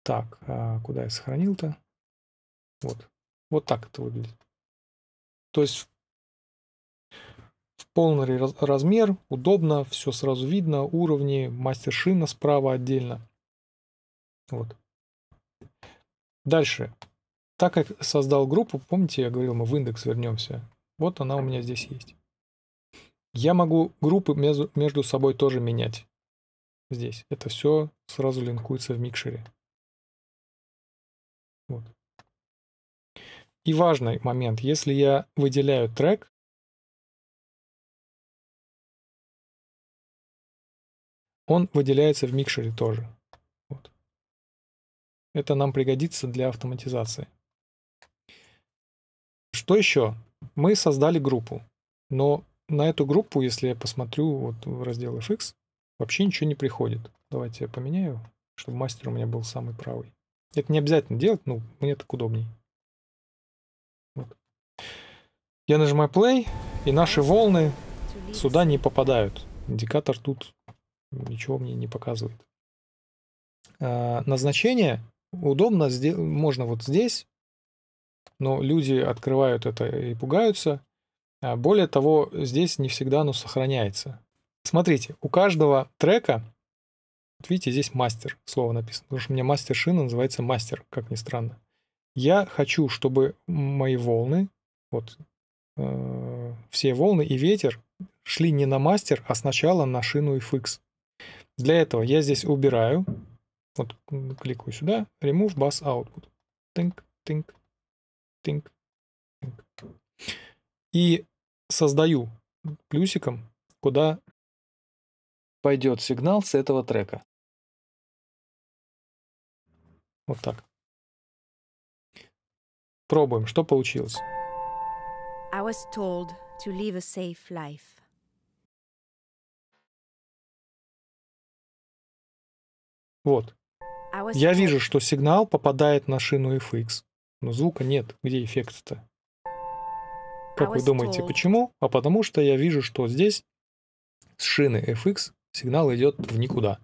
Так, а куда я сохранил-то? Вот. Вот так это выглядит. То есть в полный размер, удобно, все сразу видно, уровни, мастер-шина справа отдельно. Вот. Дальше. Так как создал группу, помните, я говорил, мы в индекс вернемся. Вот она у меня здесь есть. Я могу группы между собой тоже менять. Здесь. Это все сразу линкуется в микшере. Вот. И важный момент. Если я выделяю трек, он выделяется в микшере тоже. Вот. Это нам пригодится для автоматизации. Что еще? Мы создали группу. Но на эту группу, если я посмотрю вот в раздел эф икс, вообще ничего не приходит. Давайте я поменяю, чтобы мастер у меня был самый правый. Это не обязательно делать, но мне так удобней. Вот. Я нажимаю play, и наши волны сюда не попадают. Индикатор тут ничего мне не показывает. А, назначение удобно, можно вот здесь, но люди открывают это и пугаются. А более того, здесь не всегда оно сохраняется. Смотрите, у каждого трека, вот видите, здесь мастер, слово написано, потому что у меня мастер-шина называется мастер, как ни странно. Я хочу, чтобы мои волны, вот э, все волны и ветер шли не на мастер, а сначала на шину эф икс. Для этого я здесь убираю, вот кликаю сюда, remove bass output. Тинк, тинк, тинк, тинк. И создаю плюсиком, куда пойдет сигнал с этого трека. Вот так. Пробуем, что получилось. I was told to live a safe life. Вот. Я вижу, что сигнал попадает на шину эф икс, но звука нет. Где эффект-то? Как вы думаете, почему? А потому что я вижу, что здесь с шины эф икс сигнал идет в никуда.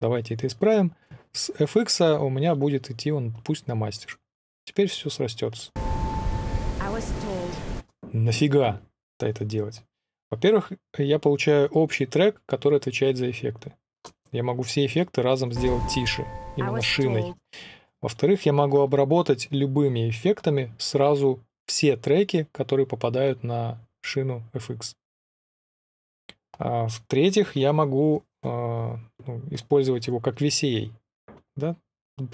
Давайте это исправим. С эф икс у меня будет идти он, пусть на мастер. Теперь все срастется. Нафига это делать? Во-первых, я получаю общий трек, который отвечает за эффекты. Я могу все эффекты разом сделать тише, именно шиной. Во-вторых, я могу обработать любыми эффектами сразу все треки, которые попадают на шину эф икс. А в-третьих, я могу э, использовать его как ви си эй, да?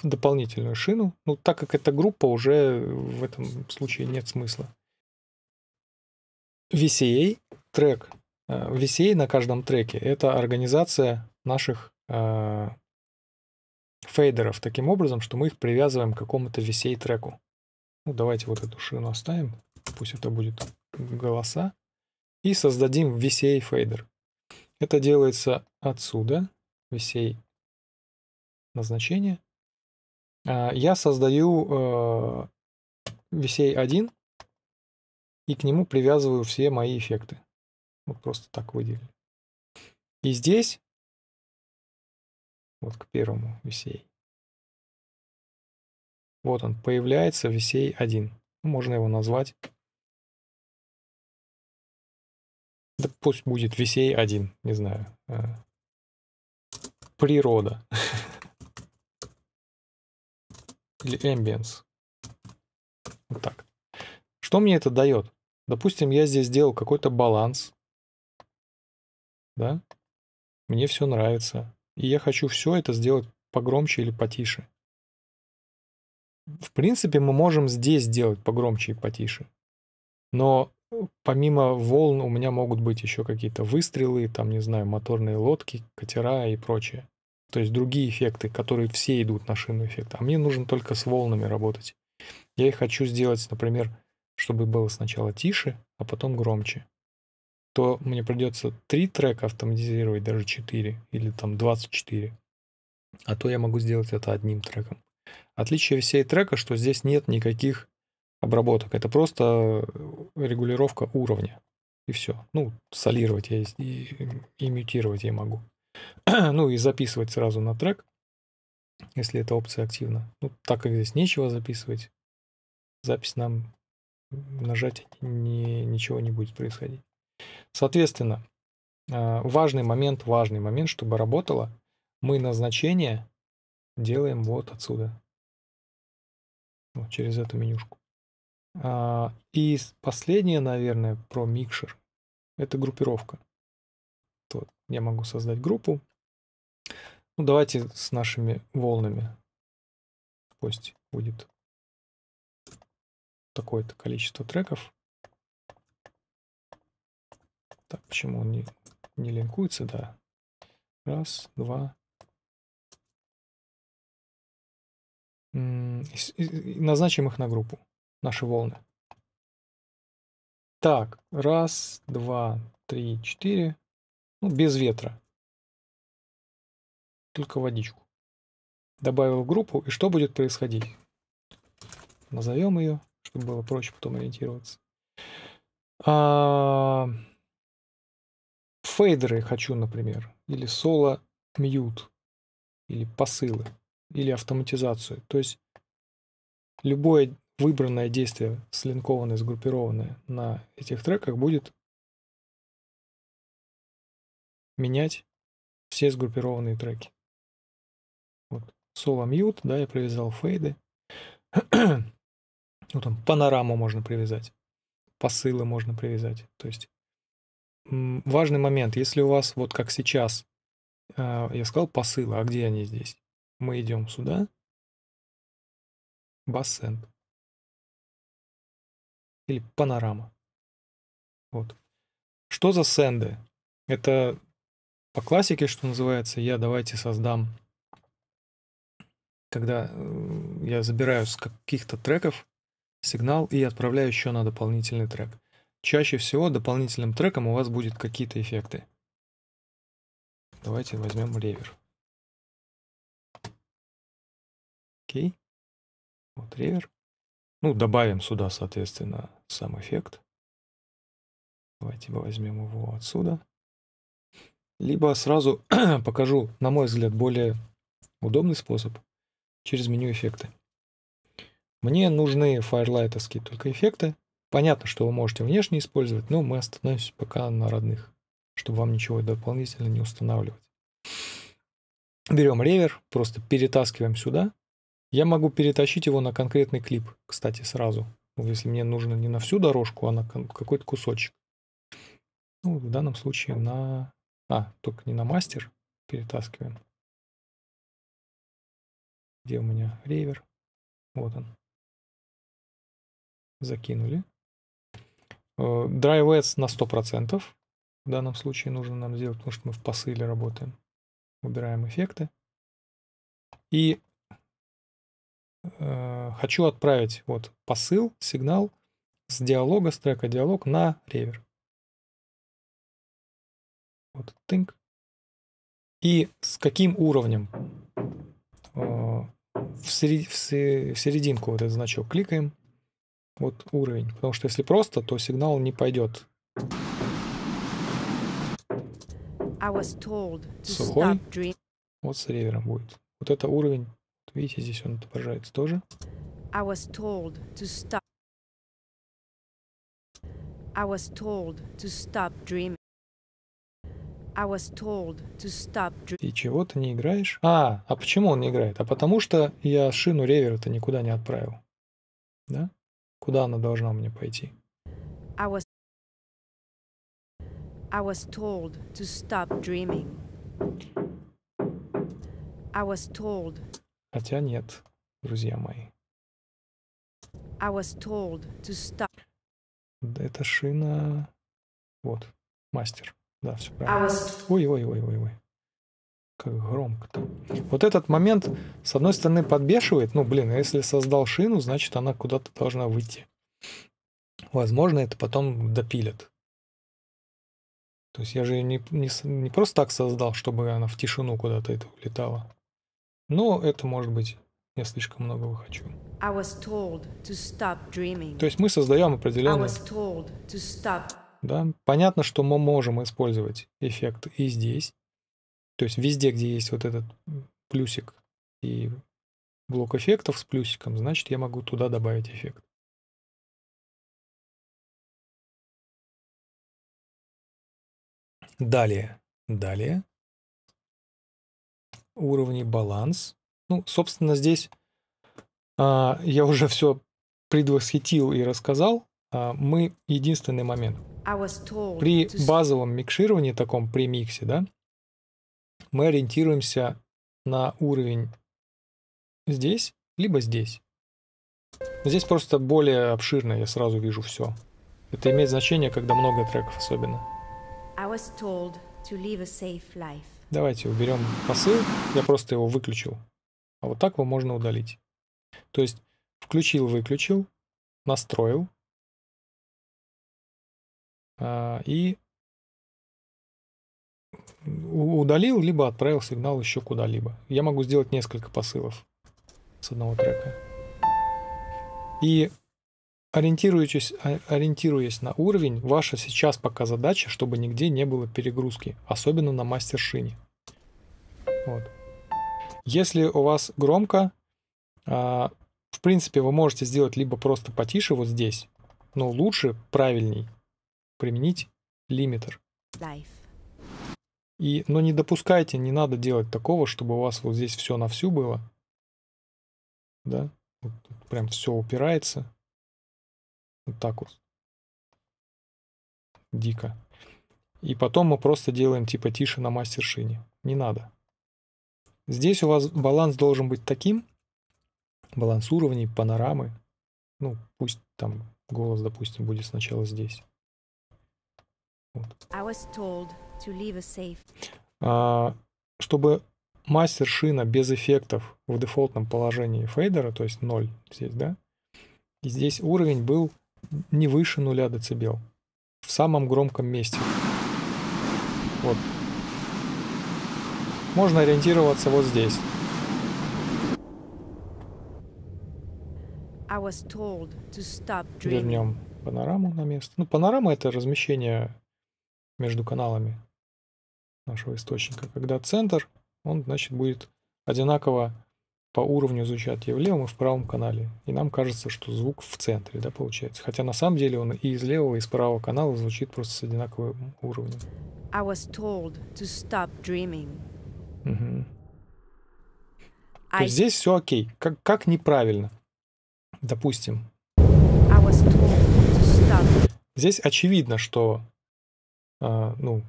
Дополнительную шину. Ну, так как эта группа, уже в этом случае нет смысла. ви си эй трек. ви си эй на каждом треке — это организация наших э, фейдеров таким образом, что мы их привязываем к какому-то ви си эй треку. Ну, давайте вот эту шину оставим. Пусть это будет голоса. И создадим ви си эй фейдер. Это делается отсюда. ви си эй назначение. Я создаю ви си эй один и к нему привязываю все мои эффекты. Вот просто так выделили. И здесь вот к первому ви си эй. Вот он, появляется ви си эй один. Можно его назвать. Да пусть будет ви си эй один, не знаю. Природа. Или Ambience. Вот так. Что мне это дает? Допустим, я здесь сделал какой-то баланс. Да? Мне все нравится. И я хочу все это сделать погромче или потише. В принципе, мы можем здесь сделать погромче и потише. Но помимо волн у меня могут быть еще какие-то выстрелы, там, не знаю, моторные лодки, катера и прочее. То есть другие эффекты, которые все идут на шинный эффект. А мне нужно только с волнами работать. Я их хочу сделать, например, чтобы было сначала тише, а потом громче. То мне придется три трека автоматизировать, даже четыре, или там двадцать четыре. А то я могу сделать это одним треком. Отличие всей трека, что здесь нет никаких обработок. Это просто регулировка уровня. И все. Ну, солировать я и, и мьютировать я могу. Ну и записывать сразу на трек, если эта опция активна. Ну, так как здесь нечего записывать, запись нам нажать не, ничего не будет происходить. Соответственно, важный момент, важный момент, чтобы работало, мы назначение делаем вот отсюда, вот через эту менюшку. И последнее, наверное, про микшер. Это группировка. Вот, я могу создать группу. Ну, давайте с нашими волнами. Пусть будет такое-то количество треков. Так, почему он не, не линкуется? Да. Раз, два. И назначим их на группу. Наши волны. Так, раз, два, три, четыре. Ну, без ветра. Только водичку. Добавил в группу. И что будет происходить? Назовем ее, чтобы было проще потом ориентироваться. А... Фейдеры хочу, например. Или соло мьют. Или посылы. Или автоматизацию. То есть любое выбранное действие, слинкованное, сгруппированное на этих треках, будет менять все сгруппированные треки. Вот. Соло мьют, да, я привязал фейды. Ну, там панораму можно привязать, посылы можно привязать. То есть важный момент, если у вас, вот как сейчас, я сказал посылы, а где они здесь? Мы идем сюда, бассенд или панорама. Вот. Что за сенды? Это по классике, что называется, я давайте создам, когда я забираю с каких-то треков сигнал и отправляю еще на дополнительный трек. Чаще всего дополнительным треком у вас будут какие-то эффекты. Давайте возьмем ревер. Окей. Вот ревер. Ну, добавим сюда, соответственно, сам эффект. Давайте возьмем его отсюда. Либо сразу покажу, на мой взгляд, более удобный способ через меню эффекты. Мне нужны файрлайтовские только эффекты. Понятно, что вы можете внешне использовать, но мы остановимся пока на родных, чтобы вам ничего дополнительно не устанавливать. Берем ревер, просто перетаскиваем сюда. Я могу перетащить его на конкретный клип, кстати, сразу. Если мне нужно не на всю дорожку, а на какой-то кусочек. Ну, в данном случае на... А, только не на мастер. Перетаскиваем. Где у меня ревер? Вот он. Закинули. DriveAds на сто процентов. В данном случае нужно нам сделать, потому что мы в посыле работаем. Убираем эффекты. И э, хочу отправить вот посыл, сигнал с диалога, с трека диалог на ревер. Вот, тынк. И с каким уровнем? В серединку вот этот значок кликаем. Вот уровень. Потому что если просто, то сигнал не пойдет. Сухой. Вот с ревером будет. Вот это уровень. Видите, здесь он отображается тоже. I was told to stop. I was told to stop dreaming. I was told to stop dreaming. И чего ты не играешь? А, а почему он не играет? А потому что я шину ревера-то никуда не отправил. Да? Куда она должна мне пойти? I was... I was told to stop dreaming. I was told. Хотя нет, друзья мои. I was told to stop. Это шина. Вот. Мастер. Да, все правильно. Ой-ой-ой-ой-ой. Как громко-то. Вот этот момент, с одной стороны, подбешивает. Ну, блин, если создал шину, значит, она куда-то должна выйти. Возможно, это потом допилят. То есть я же ее не, не, не просто так создал, чтобы она в тишину куда-то это улетала. Но это может быть... Я слишком многого хочу. I was told to stop dreaming. То есть мы создаем определенный... I was told to stop. Да? Понятно, что мы можем использовать эффект и здесь. То есть везде, где есть вот этот плюсик и блок эффектов с плюсиком, значит, я могу туда добавить эффект. Далее. Далее. Уровни баланс. Ну, собственно, здесь а, я уже все предвосхитил и рассказал. А, мы единственный момент. При базовом микшировании, таком при миксе, да, мы ориентируемся на уровень здесь, либо здесь. Здесь просто более обширно, я сразу вижу все. Это имеет значение, когда много треков особенно. Давайте уберем посыл. Я просто его выключил. А вот так его можно удалить. То есть включил-выключил, настроил. А, и удалил, либо отправил сигнал еще куда-либо. Я могу сделать несколько посылов с одного трека. И ориентируясь, ориентируясь на уровень, ваша сейчас пока задача, чтобы нигде не было перегрузки. Особенно на мастер-шине. Вот. Если у вас громко, в принципе, вы можете сделать либо просто потише вот здесь, но лучше, правильней применить лимитер. И, но не допускайте, не надо делать такого, чтобы у вас вот здесь все на всю было. Да? Вот прям все упирается. Вот так вот. Дико. И потом мы просто делаем типа тише на мастер-шине. Не надо. Здесь у вас баланс должен быть таким, баланс уровней, панорамы, ну, пусть там голос, допустим, будет сначала здесь. Вот. I was told to leave a safe. А, чтобы мастер-шина без эффектов в дефолтном положении фейдера, то есть ноль здесь, да, и здесь уровень был не выше нуля децибел, в самом громком месте. Вот. Можно ориентироваться вот здесь. Вернем панораму на место. Ну, панорама — это размещение между каналами нашего источника. Когда центр, он, значит, будет одинаково по уровню звучать и в левом, и в правом канале. И нам кажется, что звук в центре, да, получается. Хотя на самом деле он и из левого, и из правого канала звучит просто с одинаковым уровнем. I was told to stop dreaming. Угу. I... Здесь все окей. Как, как неправильно. Допустим. Здесь очевидно, что а, ну,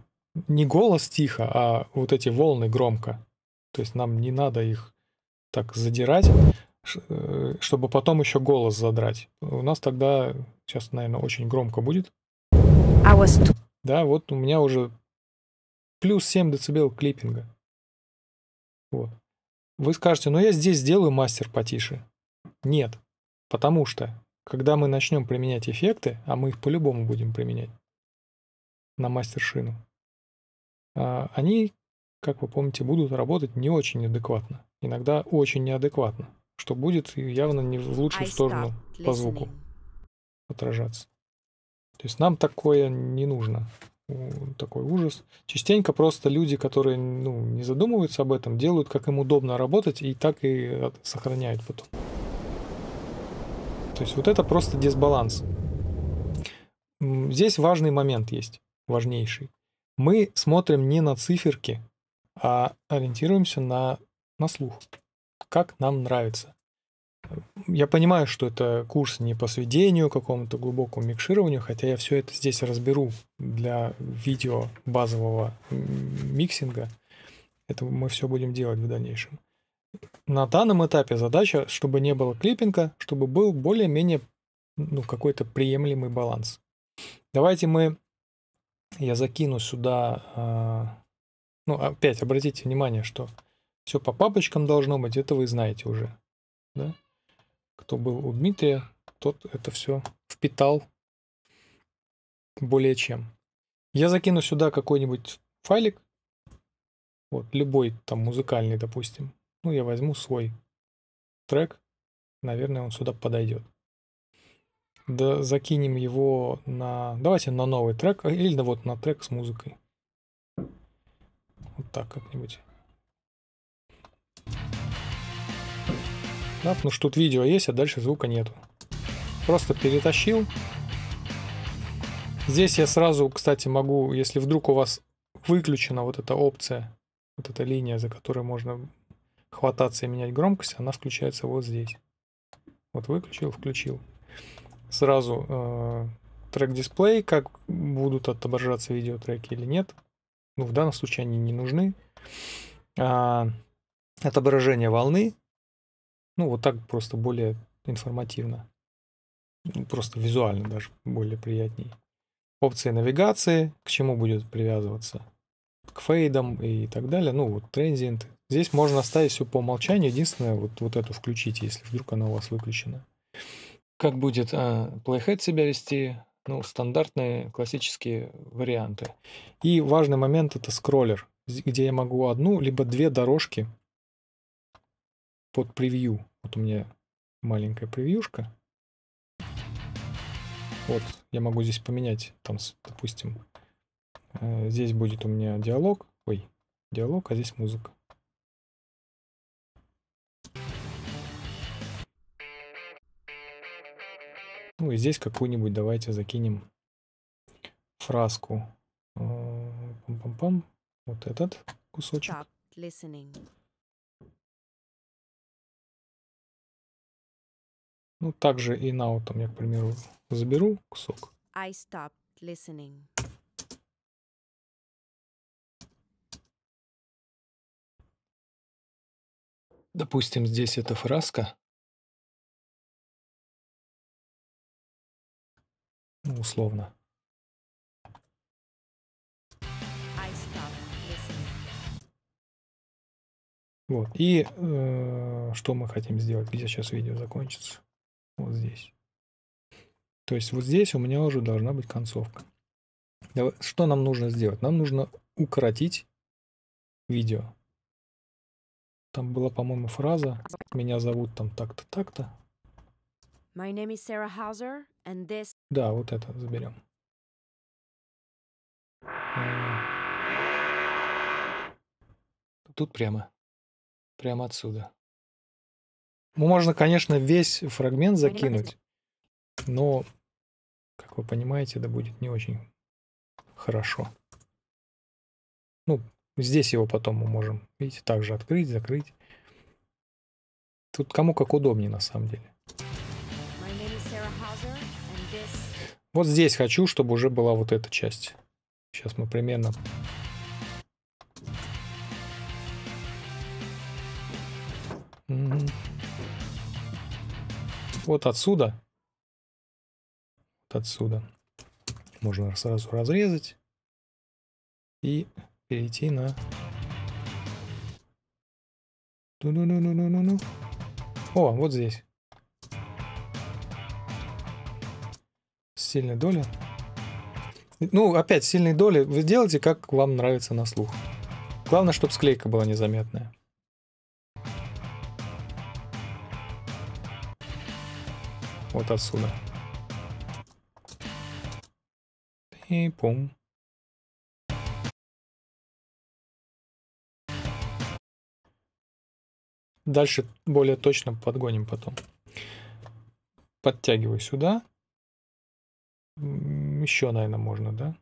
не голос тихо, а вот эти волны громко. То есть нам не надо их так задирать, чтобы потом еще голос задрать. У нас тогда сейчас, наверное, очень громко будет. Was... Да, вот у меня уже плюс семь децибел клиппинга. Вот. Вы скажете, ну я здесь сделаю мастер потише. Нет, потому что, когда мы начнем применять эффекты, а мы их по-любому будем применять на мастер-шину, они, как вы помните, будут работать не очень адекватно. Иногда очень неадекватно, что будет явно не в лучшую сторону по звуку отражаться. То есть нам такое не нужно. такой ужас. Частенько просто люди, которые ну, не задумываются об этом, делают, как им удобно работать, и так и сохраняют потом. То есть вот это просто дисбаланс. Здесь важный момент есть, важнейший. Мы смотрим не на циферки, а ориентируемся на, на слух. Как нам нравится. Я понимаю, что это курс не по сведению, какому-то глубокому микшированию, хотя я все это здесь разберу для видео базового миксинга. Это мы все будем делать в дальнейшем. На данном этапе задача, чтобы не было клиппинга, чтобы был более-менее ну, какой-то приемлемый баланс. Давайте мы... Я закину сюда... Ну, опять обратите внимание, что все по папочкам должно быть. Это вы знаете уже. Да? Кто был у Дмитрия, тот это все впитал более чем. Я закину сюда какой-нибудь файлик, вот любой там музыкальный, допустим. Ну, я возьму свой трек, наверное, он сюда подойдет. Да, закинем его на, давайте на новый трек или да, вот на трек с музыкой, вот так как-нибудь. Да, потому что тут видео есть, а дальше звука нету. Просто перетащил. Здесь я сразу, кстати, могу, если вдруг у вас выключена вот эта опция, вот эта линия, за которой можно хвататься и менять громкость, она включается вот здесь. Вот выключил, включил. Сразу э, трек-дисплей, как будут отображаться видеотреки или нет. Ну, в данном случае они не нужны. А, отображение волны. Ну, вот так просто более информативно. Просто визуально даже более приятней. Опции навигации, к чему будет привязываться. К фейдам и так далее. Ну, вот трензиент. Здесь можно оставить все по умолчанию. Единственное, вот, вот эту включите, если вдруг она у вас выключена. Как будет а, playhead себя вести? Ну, стандартные классические варианты. И важный момент — это скроллер, где я могу одну, либо две дорожки под превью. Вот у меня маленькая превьюшка. Вот, я могу здесь поменять, там, допустим, э, здесь будет у меня диалог, ой, диалог, а здесь музыка. Ну и здесь какую-нибудь давайте закинем фразку. Пам-пам-пам. Вот этот кусочек. Ну, также и now там я, к примеру, заберу кусок. I stopped listening. Допустим, здесь эта фразка. Ну, условно. I stopped listening. Вот. И э, что мы хотим сделать? Где сейчас видео закончится? Вот здесь. То есть вот здесь у меня уже должна быть концовка. Что нам нужно сделать? Нам нужно укоротить видео. Там была, по-моему, фраза «Меня зовут там так-то, так-то». My name is Sarah Hauser, and this... Да, вот это заберем. Тут прямо. Прямо отсюда. Можно, конечно, весь фрагмент закинуть, но, как вы понимаете, это будет не очень хорошо. Ну, здесь его потом мы можем, видите, также открыть, закрыть. Тут кому как удобнее, на самом деле. Вот здесь хочу, чтобы уже была вот эта часть. Сейчас мы примерно... Угу. Вот отсюда. Вот отсюда. Можно сразу разрезать. И перейти на... Ну-ну-ну-ну-ну-ну. О, вот здесь. Сильной доли. Ну, опять сильной доли. Вы делаете, как вам нравится на слух. Главное, чтобы склейка была незаметная. Вот отсюда. И пум. дальше более точно подгоним потом. Подтягиваю сюда. Еще, наверное, можно, да?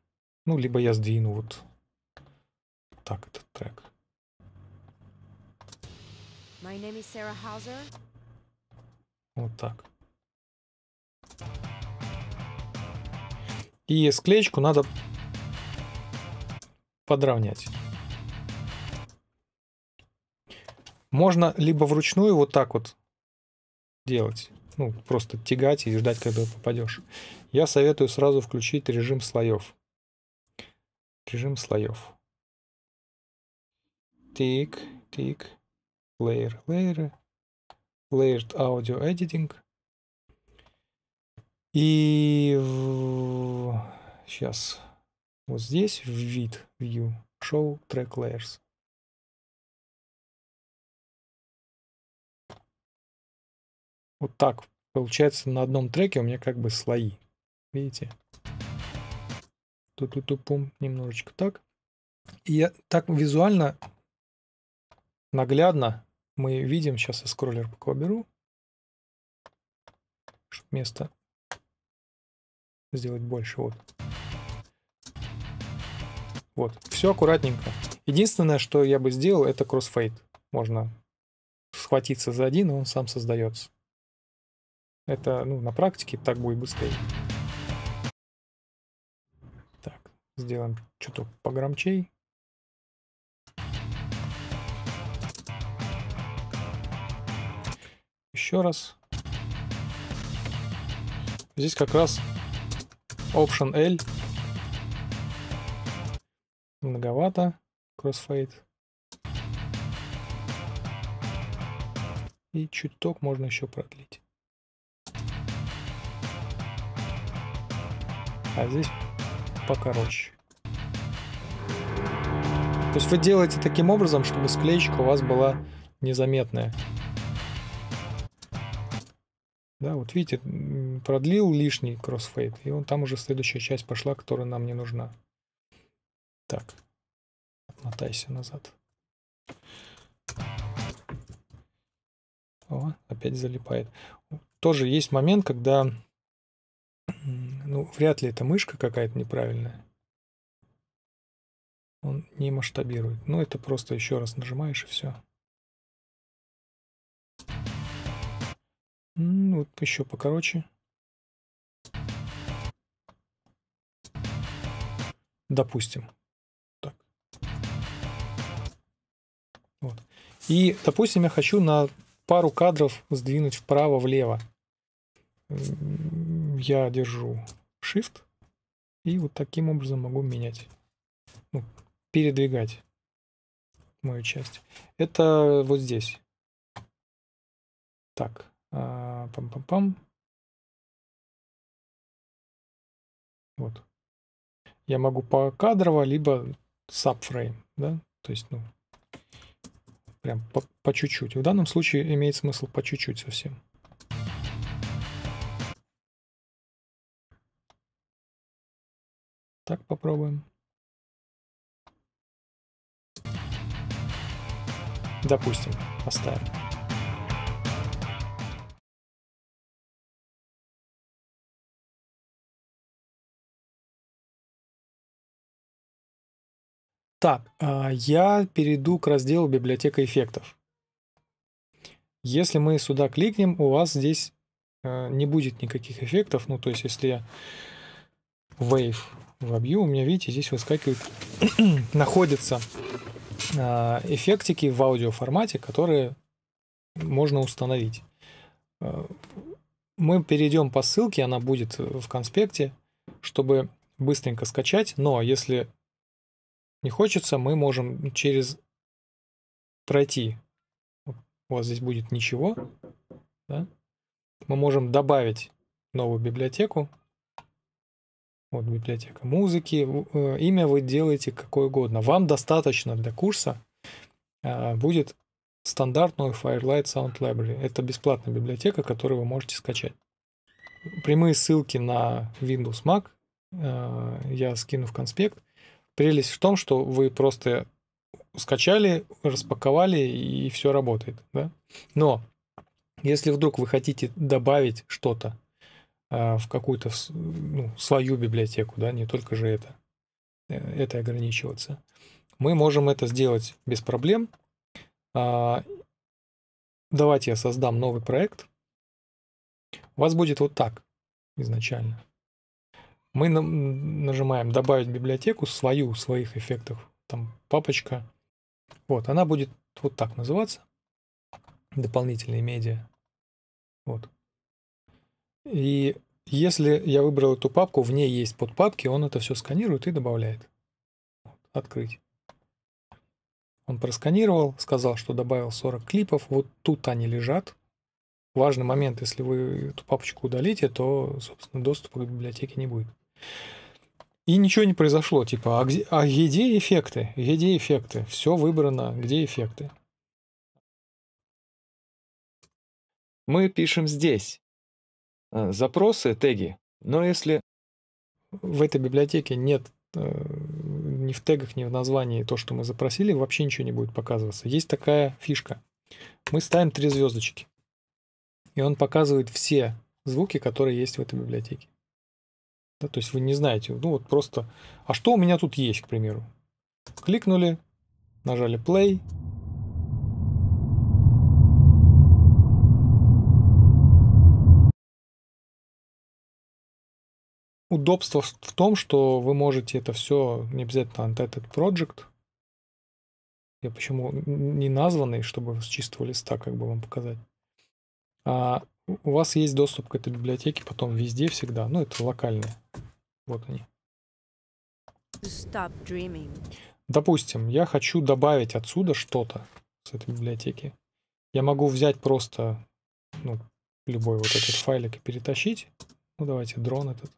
Ну, либо я сдвину вот так этот трек. Вот так. И склеечку надо подровнять. Можно либо вручную вот так вот делать. Ну, просто тягать и ждать, когда попадешь. Я советую сразу включить режим слоев. Режим слоев. Тик, тик. Layer, layer. Layered Audio Editing. И в... сейчас вот здесь в вид, view, show track layers. Вот так получается на одном треке у меня как бы слои. Видите? Ту-ту-ту-пум. Немножечко так. И я, так визуально, наглядно мы видим. Сейчас я скроллер пока уберу, чтобы место сделать больше. Вот. Вот. Все аккуратненько. Единственное, что я бы сделал, это кроссфейд. Можно схватиться за один, и он сам создается. Это, ну, на практике так будет быстрее. Так, сделаем чуток погромче. Еще раз. Здесь как раз Option L. Многовато. Crossfade. И чуток можно еще продлить. А здесь покороче. То есть вы делаете таким образом, чтобы склеечка у вас была незаметная. Да, вот видите, продлил лишний кроссфейд, и вон там уже следующая часть пошла, которая нам не нужна. Так, отмотайся назад. О, опять залипает. Тоже есть момент, когда... Ну, вряд ли это мышка какая-то неправильная. Он не масштабирует. Ну, это просто еще раз нажимаешь, и все. Ну, вот еще покороче. Допустим. Так. Вот. И, допустим, я хочу на пару кадров сдвинуть вправо-влево. Я держу Shift и вот таким образом могу менять, ну, передвигать мою часть. Это вот здесь. Так, а, пам-пам-пам. Вот. Я могу покадрово, либо subframe, да, то есть, ну, прям по чуть-чуть. В данном случае имеет смысл по чуть-чуть совсем. Так, попробуем. Допустим, поставим. Так, я перейду к разделу библиотека эффектов. Если мы сюда кликнем, у вас здесь не будет никаких эффектов. Ну, то есть, если я Wave вобью, у меня, видите, здесь выскакивают, находятся э, эффектики в аудио формате, которые можно установить. Мы перейдем по ссылке, она будет в конспекте, чтобы быстренько скачать, но если не хочется, мы можем через пройти. У вас здесь будет ничего. Да? Мы можем добавить новую библиотеку. Вот библиотека музыки. Имя вы делаете какое угодно. Вам достаточно для курса будет стандартную Fairlight Sound Library. Это бесплатная библиотека, которую вы можете скачать. Прямые ссылки на Windows, Mac я скину в конспект. Прелесть в том, что вы просто скачали, распаковали, и все работает. Да? Но если вдруг вы хотите добавить что-то а, в какую-то, ну, свою библиотеку, да, не только же это, это ограничиваться, мы можем это сделать без проблем. А, давайте я создам новый проект. У вас будет вот так изначально. Мы нажимаем «Добавить библиотеку», свою, своих эффектов, там папочка. Вот, она будет вот так называться. Дополнительные медиа. Вот. И если я выбрал эту папку, в ней есть подпапки, он это все сканирует и добавляет. Открыть. Он просканировал, сказал, что добавил сорок клипов. Вот тут они лежат. Важный момент: если вы эту папочку удалите, то, собственно, доступа к библиотеке не будет. И ничего не произошло. Типа, а где, а где эффекты? Где эффекты? Все выбрано. Где эффекты? Мы пишем здесь запросы, теги. Но если в этой библиотеке нет ни в тегах, ни в названии то, что мы запросили, вообще ничего не будет показываться. Есть такая фишка. Мы ставим три звездочки. И он показывает все звуки, которые есть в этой библиотеке. Да, то есть вы не знаете, ну вот просто, а что у меня тут есть, к примеру. Кликнули, нажали play. Удобство в том, что вы можете это все, не обязательно Untitled Project. Я почему не названный, чтобы с чистого листа как бы вам показать. А у вас есть доступ к этой библиотеке потом везде, всегда. Ну, это локальные. Вот они. Допустим, я хочу добавить отсюда что-то с этой библиотеки. Я могу взять просто, ну, любой вот этот файлик и перетащить. Ну, давайте дрон этот.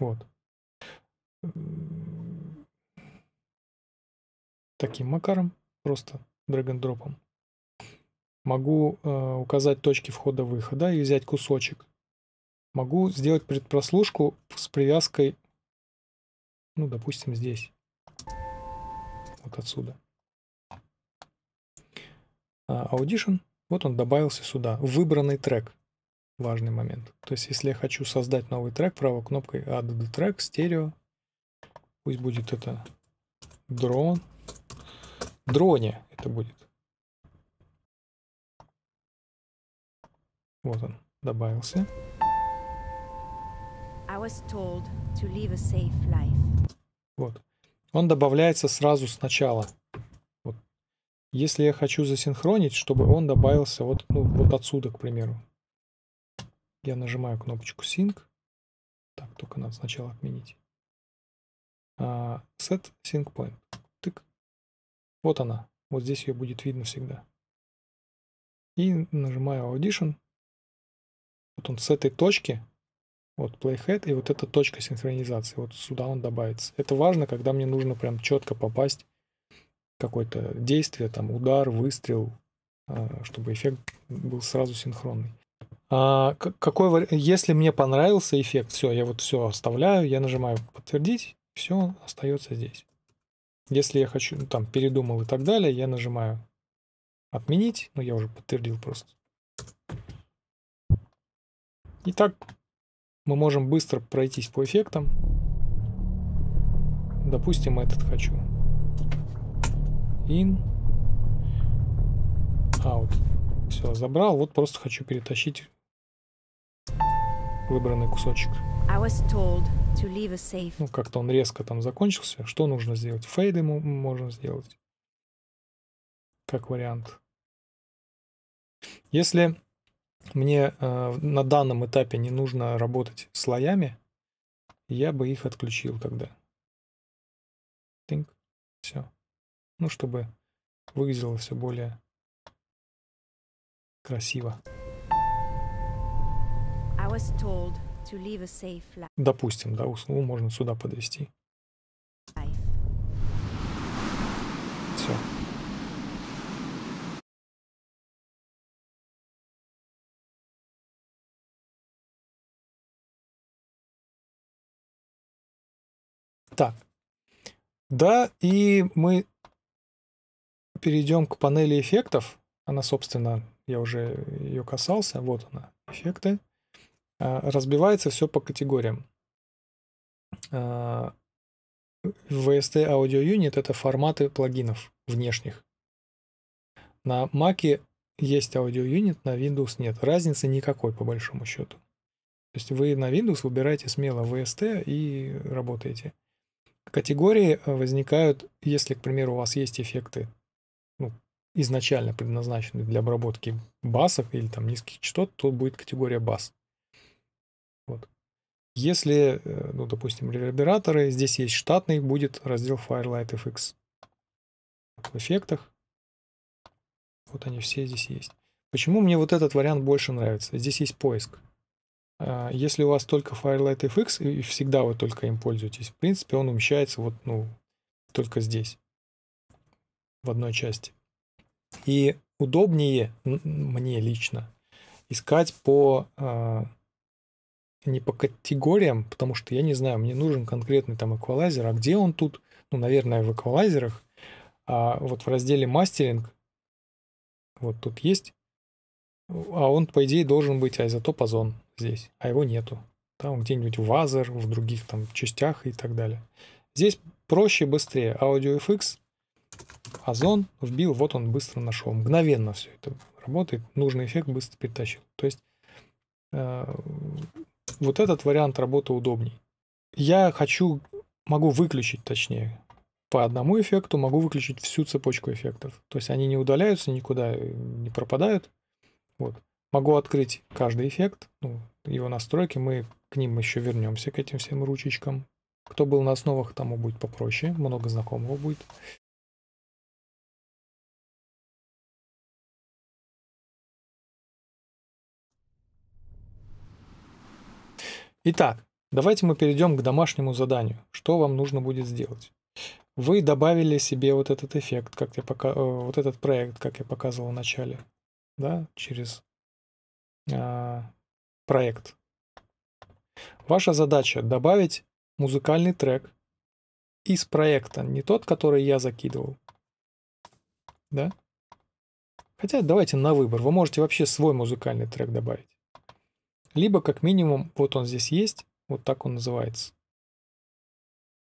Вот. Таким макаром, просто драг-н-дропом. Могу э, указать точки входа-выхода и взять кусочек. Могу сделать предпрослушку с привязкой, ну, допустим, здесь. Вот отсюда. А, Audition. Вот он добавился сюда. Выбранный трек. Важный момент. То есть, если я хочу создать новый трек, правой кнопкой Add Track, стерео. Пусть будет это дрон. Дроне это будет. Вот он добавился. I was told to live a safe life. Вот. Он добавляется сразу сначала. Вот. Если я хочу засинхронить, чтобы он добавился вот, ну, вот отсюда, к примеру. Я нажимаю кнопочку Sync. Так, только надо сначала отменить. Uh, set Sync Point. Тык. Вот она. Вот здесь ее будет видно всегда. И нажимаю Audition. Вот он с этой точки. Вот Playhead и вот эта точка синхронизации. Вот сюда он добавится. Это важно, когда мне нужно прям четко попасть в какое-то действие. Там удар, выстрел. Чтобы эффект был сразу синхронный. А какой, если мне понравился эффект, все, я вот все оставляю. Я нажимаю подтвердить. Все остается здесь. Если я хочу, ну, там, передумал и так далее, я нажимаю «Отменить». Ну, я уже подтвердил просто. Итак, мы можем быстро пройтись по эффектам. Допустим, этот хочу. In. Out. Все, забрал. Вот просто хочу перетащить выбранный кусочек. Ну, как-то он резко там закончился. Что нужно сделать? Фейд ему можно сделать. Как вариант. Если мне э, на данном этапе не нужно работать слоями, я бы их отключил тогда. Think. Все. Ну, чтобы выглядело все более красиво. I was told. Допустим, да, услову можно сюда подвести. Все. Да, и мы перейдем к панели эффектов. Она, собственно, я уже ее касался. Вот она, эффекты. Разбивается все по категориям. ви эс ти Audio Unit — это форматы плагинов внешних. На Mac есть Audio Unit, на Windows нет. Разницы никакой, по большому счету. То есть вы на Windows выбираете смело ви эс ти и работаете. Категории возникают, если, к примеру, у вас есть эффекты, ну, изначально предназначенные для обработки басов или там низких частот, то будет категория бас. Вот. Если, ну, допустим, ревербераторы, здесь есть штатный, будет раздел Fairlight эф икс. В эффектах. Вот они все здесь есть. Почему мне вот этот вариант больше нравится? Здесь есть поиск. Если у вас только Fairlight эф икс и всегда вы только им пользуетесь, в принципе, он умещается вот, ну, только здесь, в одной части. И удобнее мне лично искать по не по категориям, потому что я не знаю, мне нужен конкретный там эквалайзер, а где он тут? Ну, наверное, в эквалайзерах. А вот в разделе мастеринг вот тут есть, а он, по идее, должен быть айзотоп-озон здесь, а его нету. Там где-нибудь в Азер, в других там частях и так далее. Здесь проще, быстрее. Audio эф икс, озон, вбил, вот он быстро нашел. Мгновенно все это работает, нужный эффект быстро перетащил. То есть э, вот этот вариант работы удобней. Я хочу, могу выключить, точнее, по одному эффекту, могу выключить всю цепочку эффектов. То есть они не удаляются никуда, не пропадают. Вот. Могу открыть каждый эффект, ну, его настройки, мы к ним еще вернемся, к этим всем ручечкам. Кто был на основах, тому будет попроще, много знакомого будет. Итак, давайте мы перейдем к домашнему заданию. Что вам нужно будет сделать? Вы добавили себе вот этот эффект, как я пока... вот этот проект, как я показывал в начале, да, через... проект. Ваша задача — добавить музыкальный трек из проекта, не тот, который я закидывал. Да? Хотя давайте на выбор. Вы можете вообще свой музыкальный трек добавить. Либо как минимум, вот он здесь есть, вот так он называется.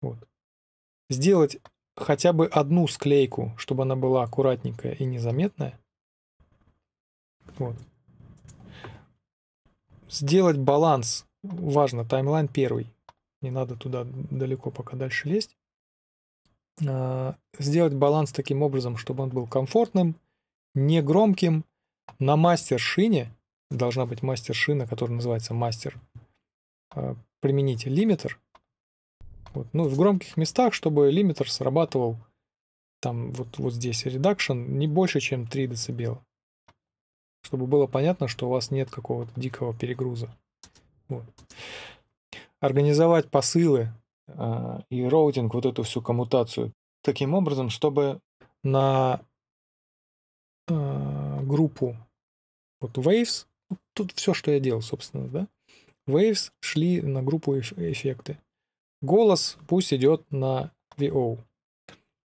Вот. Сделать хотя бы одну склейку, чтобы она была аккуратненькая и незаметная. Вот. Сделать баланс. Важно, таймлайн первый. Не надо туда далеко пока дальше лезть. Сделать баланс таким образом, чтобы он был комфортным, не громким. На мастер-шине, должна быть мастер-шина, которая называется мастер, примените лимитер. Вот. Ну, в громких местах, чтобы лимитер срабатывал там вот, вот здесь reduction не больше, чем три децибела. Чтобы было понятно, что у вас нет какого-то дикого перегруза. Вот. Организовать посылы э, и роутинг, вот эту всю коммутацию, таким образом, чтобы на э, группу вот Waves, тут все, что я делал, собственно, да, Waves шли на группу эффекты. Голос пусть идет на ви о.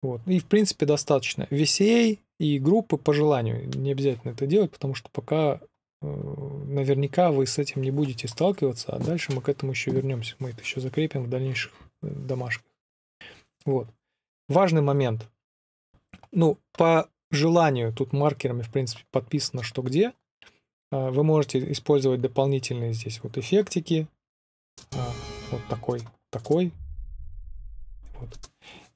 Вот. И, в принципе, достаточно. ви си эй и группы по желанию. Не обязательно это делать, потому что пока э, наверняка вы с этим не будете сталкиваться, а дальше мы к этому еще вернемся. Мы это еще закрепим в дальнейших домашках. Вот. Важный момент. Ну, по желанию, тут маркерами, в принципе, подписано, что где. Вы можете использовать дополнительные здесь вот эффектики. Вот такой, такой. Вот.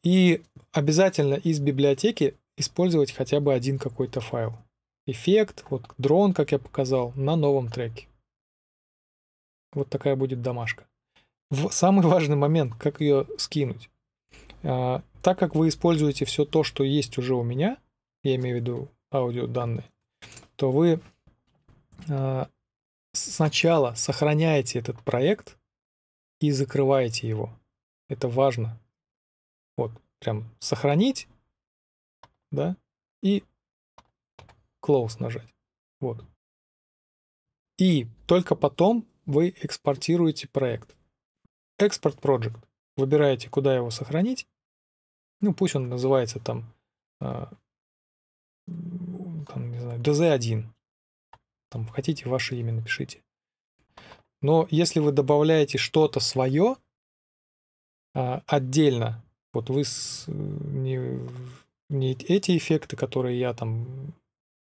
И обязательно из библиотеки использовать хотя бы один какой-то файл. Эффект, вот дрон, как я показал, на новом треке. Вот такая будет домашка. В самый важный момент, как ее скинуть. А, так как вы используете все то, что есть уже у меня, я имею в виду аудиоданные, то вы а, сначала сохраняете этот проект и закрываете его. Это важно. Вот, прям сохранить, да, и close нажать. Вот. И только потом вы экспортируете проект. Export Project. Выбираете, куда его сохранить. Ну, пусть он называется там, там не знаю, ди зет один. Там хотите ваше имя, напишите. Но если вы добавляете что-то свое отдельно, вот вы с, не, не эти эффекты, которые я там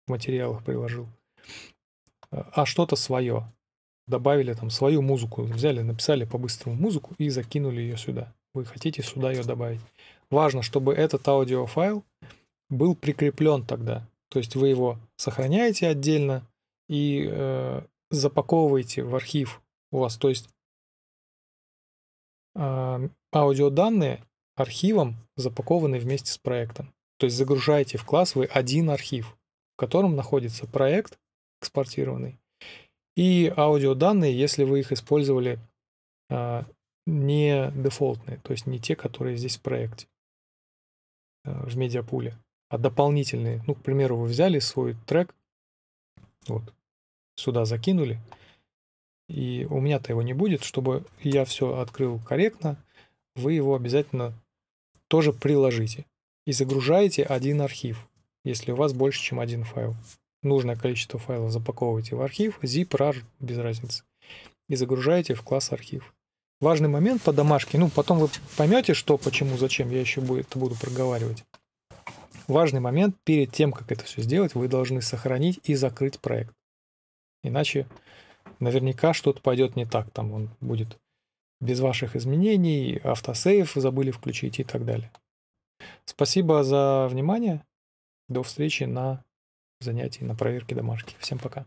в материалах приложил, а что-то свое. Добавили там свою музыку, взяли, написали по-быстрому музыку и закинули ее сюда. Вы хотите сюда ее добавить. Важно, чтобы этот аудиофайл был прикреплен тогда. То есть вы его сохраняете отдельно и э, запаковываете в архив у вас. То есть э, аудиоданные архивом запакованы вместе с проектом. То есть загружаете в класс вы один архив, в котором находится проект экспортированный. И аудиоданные, если вы их использовали э, не дефолтные, то есть не те, которые здесь в проекте, э, в медиапуле, а дополнительные. Ну, к примеру, вы взяли свой трек, вот, сюда закинули, и у меня-то его не будет, чтобы я все открыл корректно, вы его обязательно тоже приложите. И загружаете один архив, если у вас больше, чем один файл. Нужное количество файлов запаковываете в архив, zip, rar, без разницы. И загружаете в класс архив. Важный момент по домашке, ну потом вы поймете, что, почему, зачем, я еще это буду проговаривать. Важный момент, перед тем, как это все сделать, вы должны сохранить и закрыть проект. Иначе наверняка что-то пойдет не так, там он будет без ваших изменений, автосейв забыли включить и так далее. Спасибо за внимание, до встречи на занятий, на проверке домашки. Всем пока.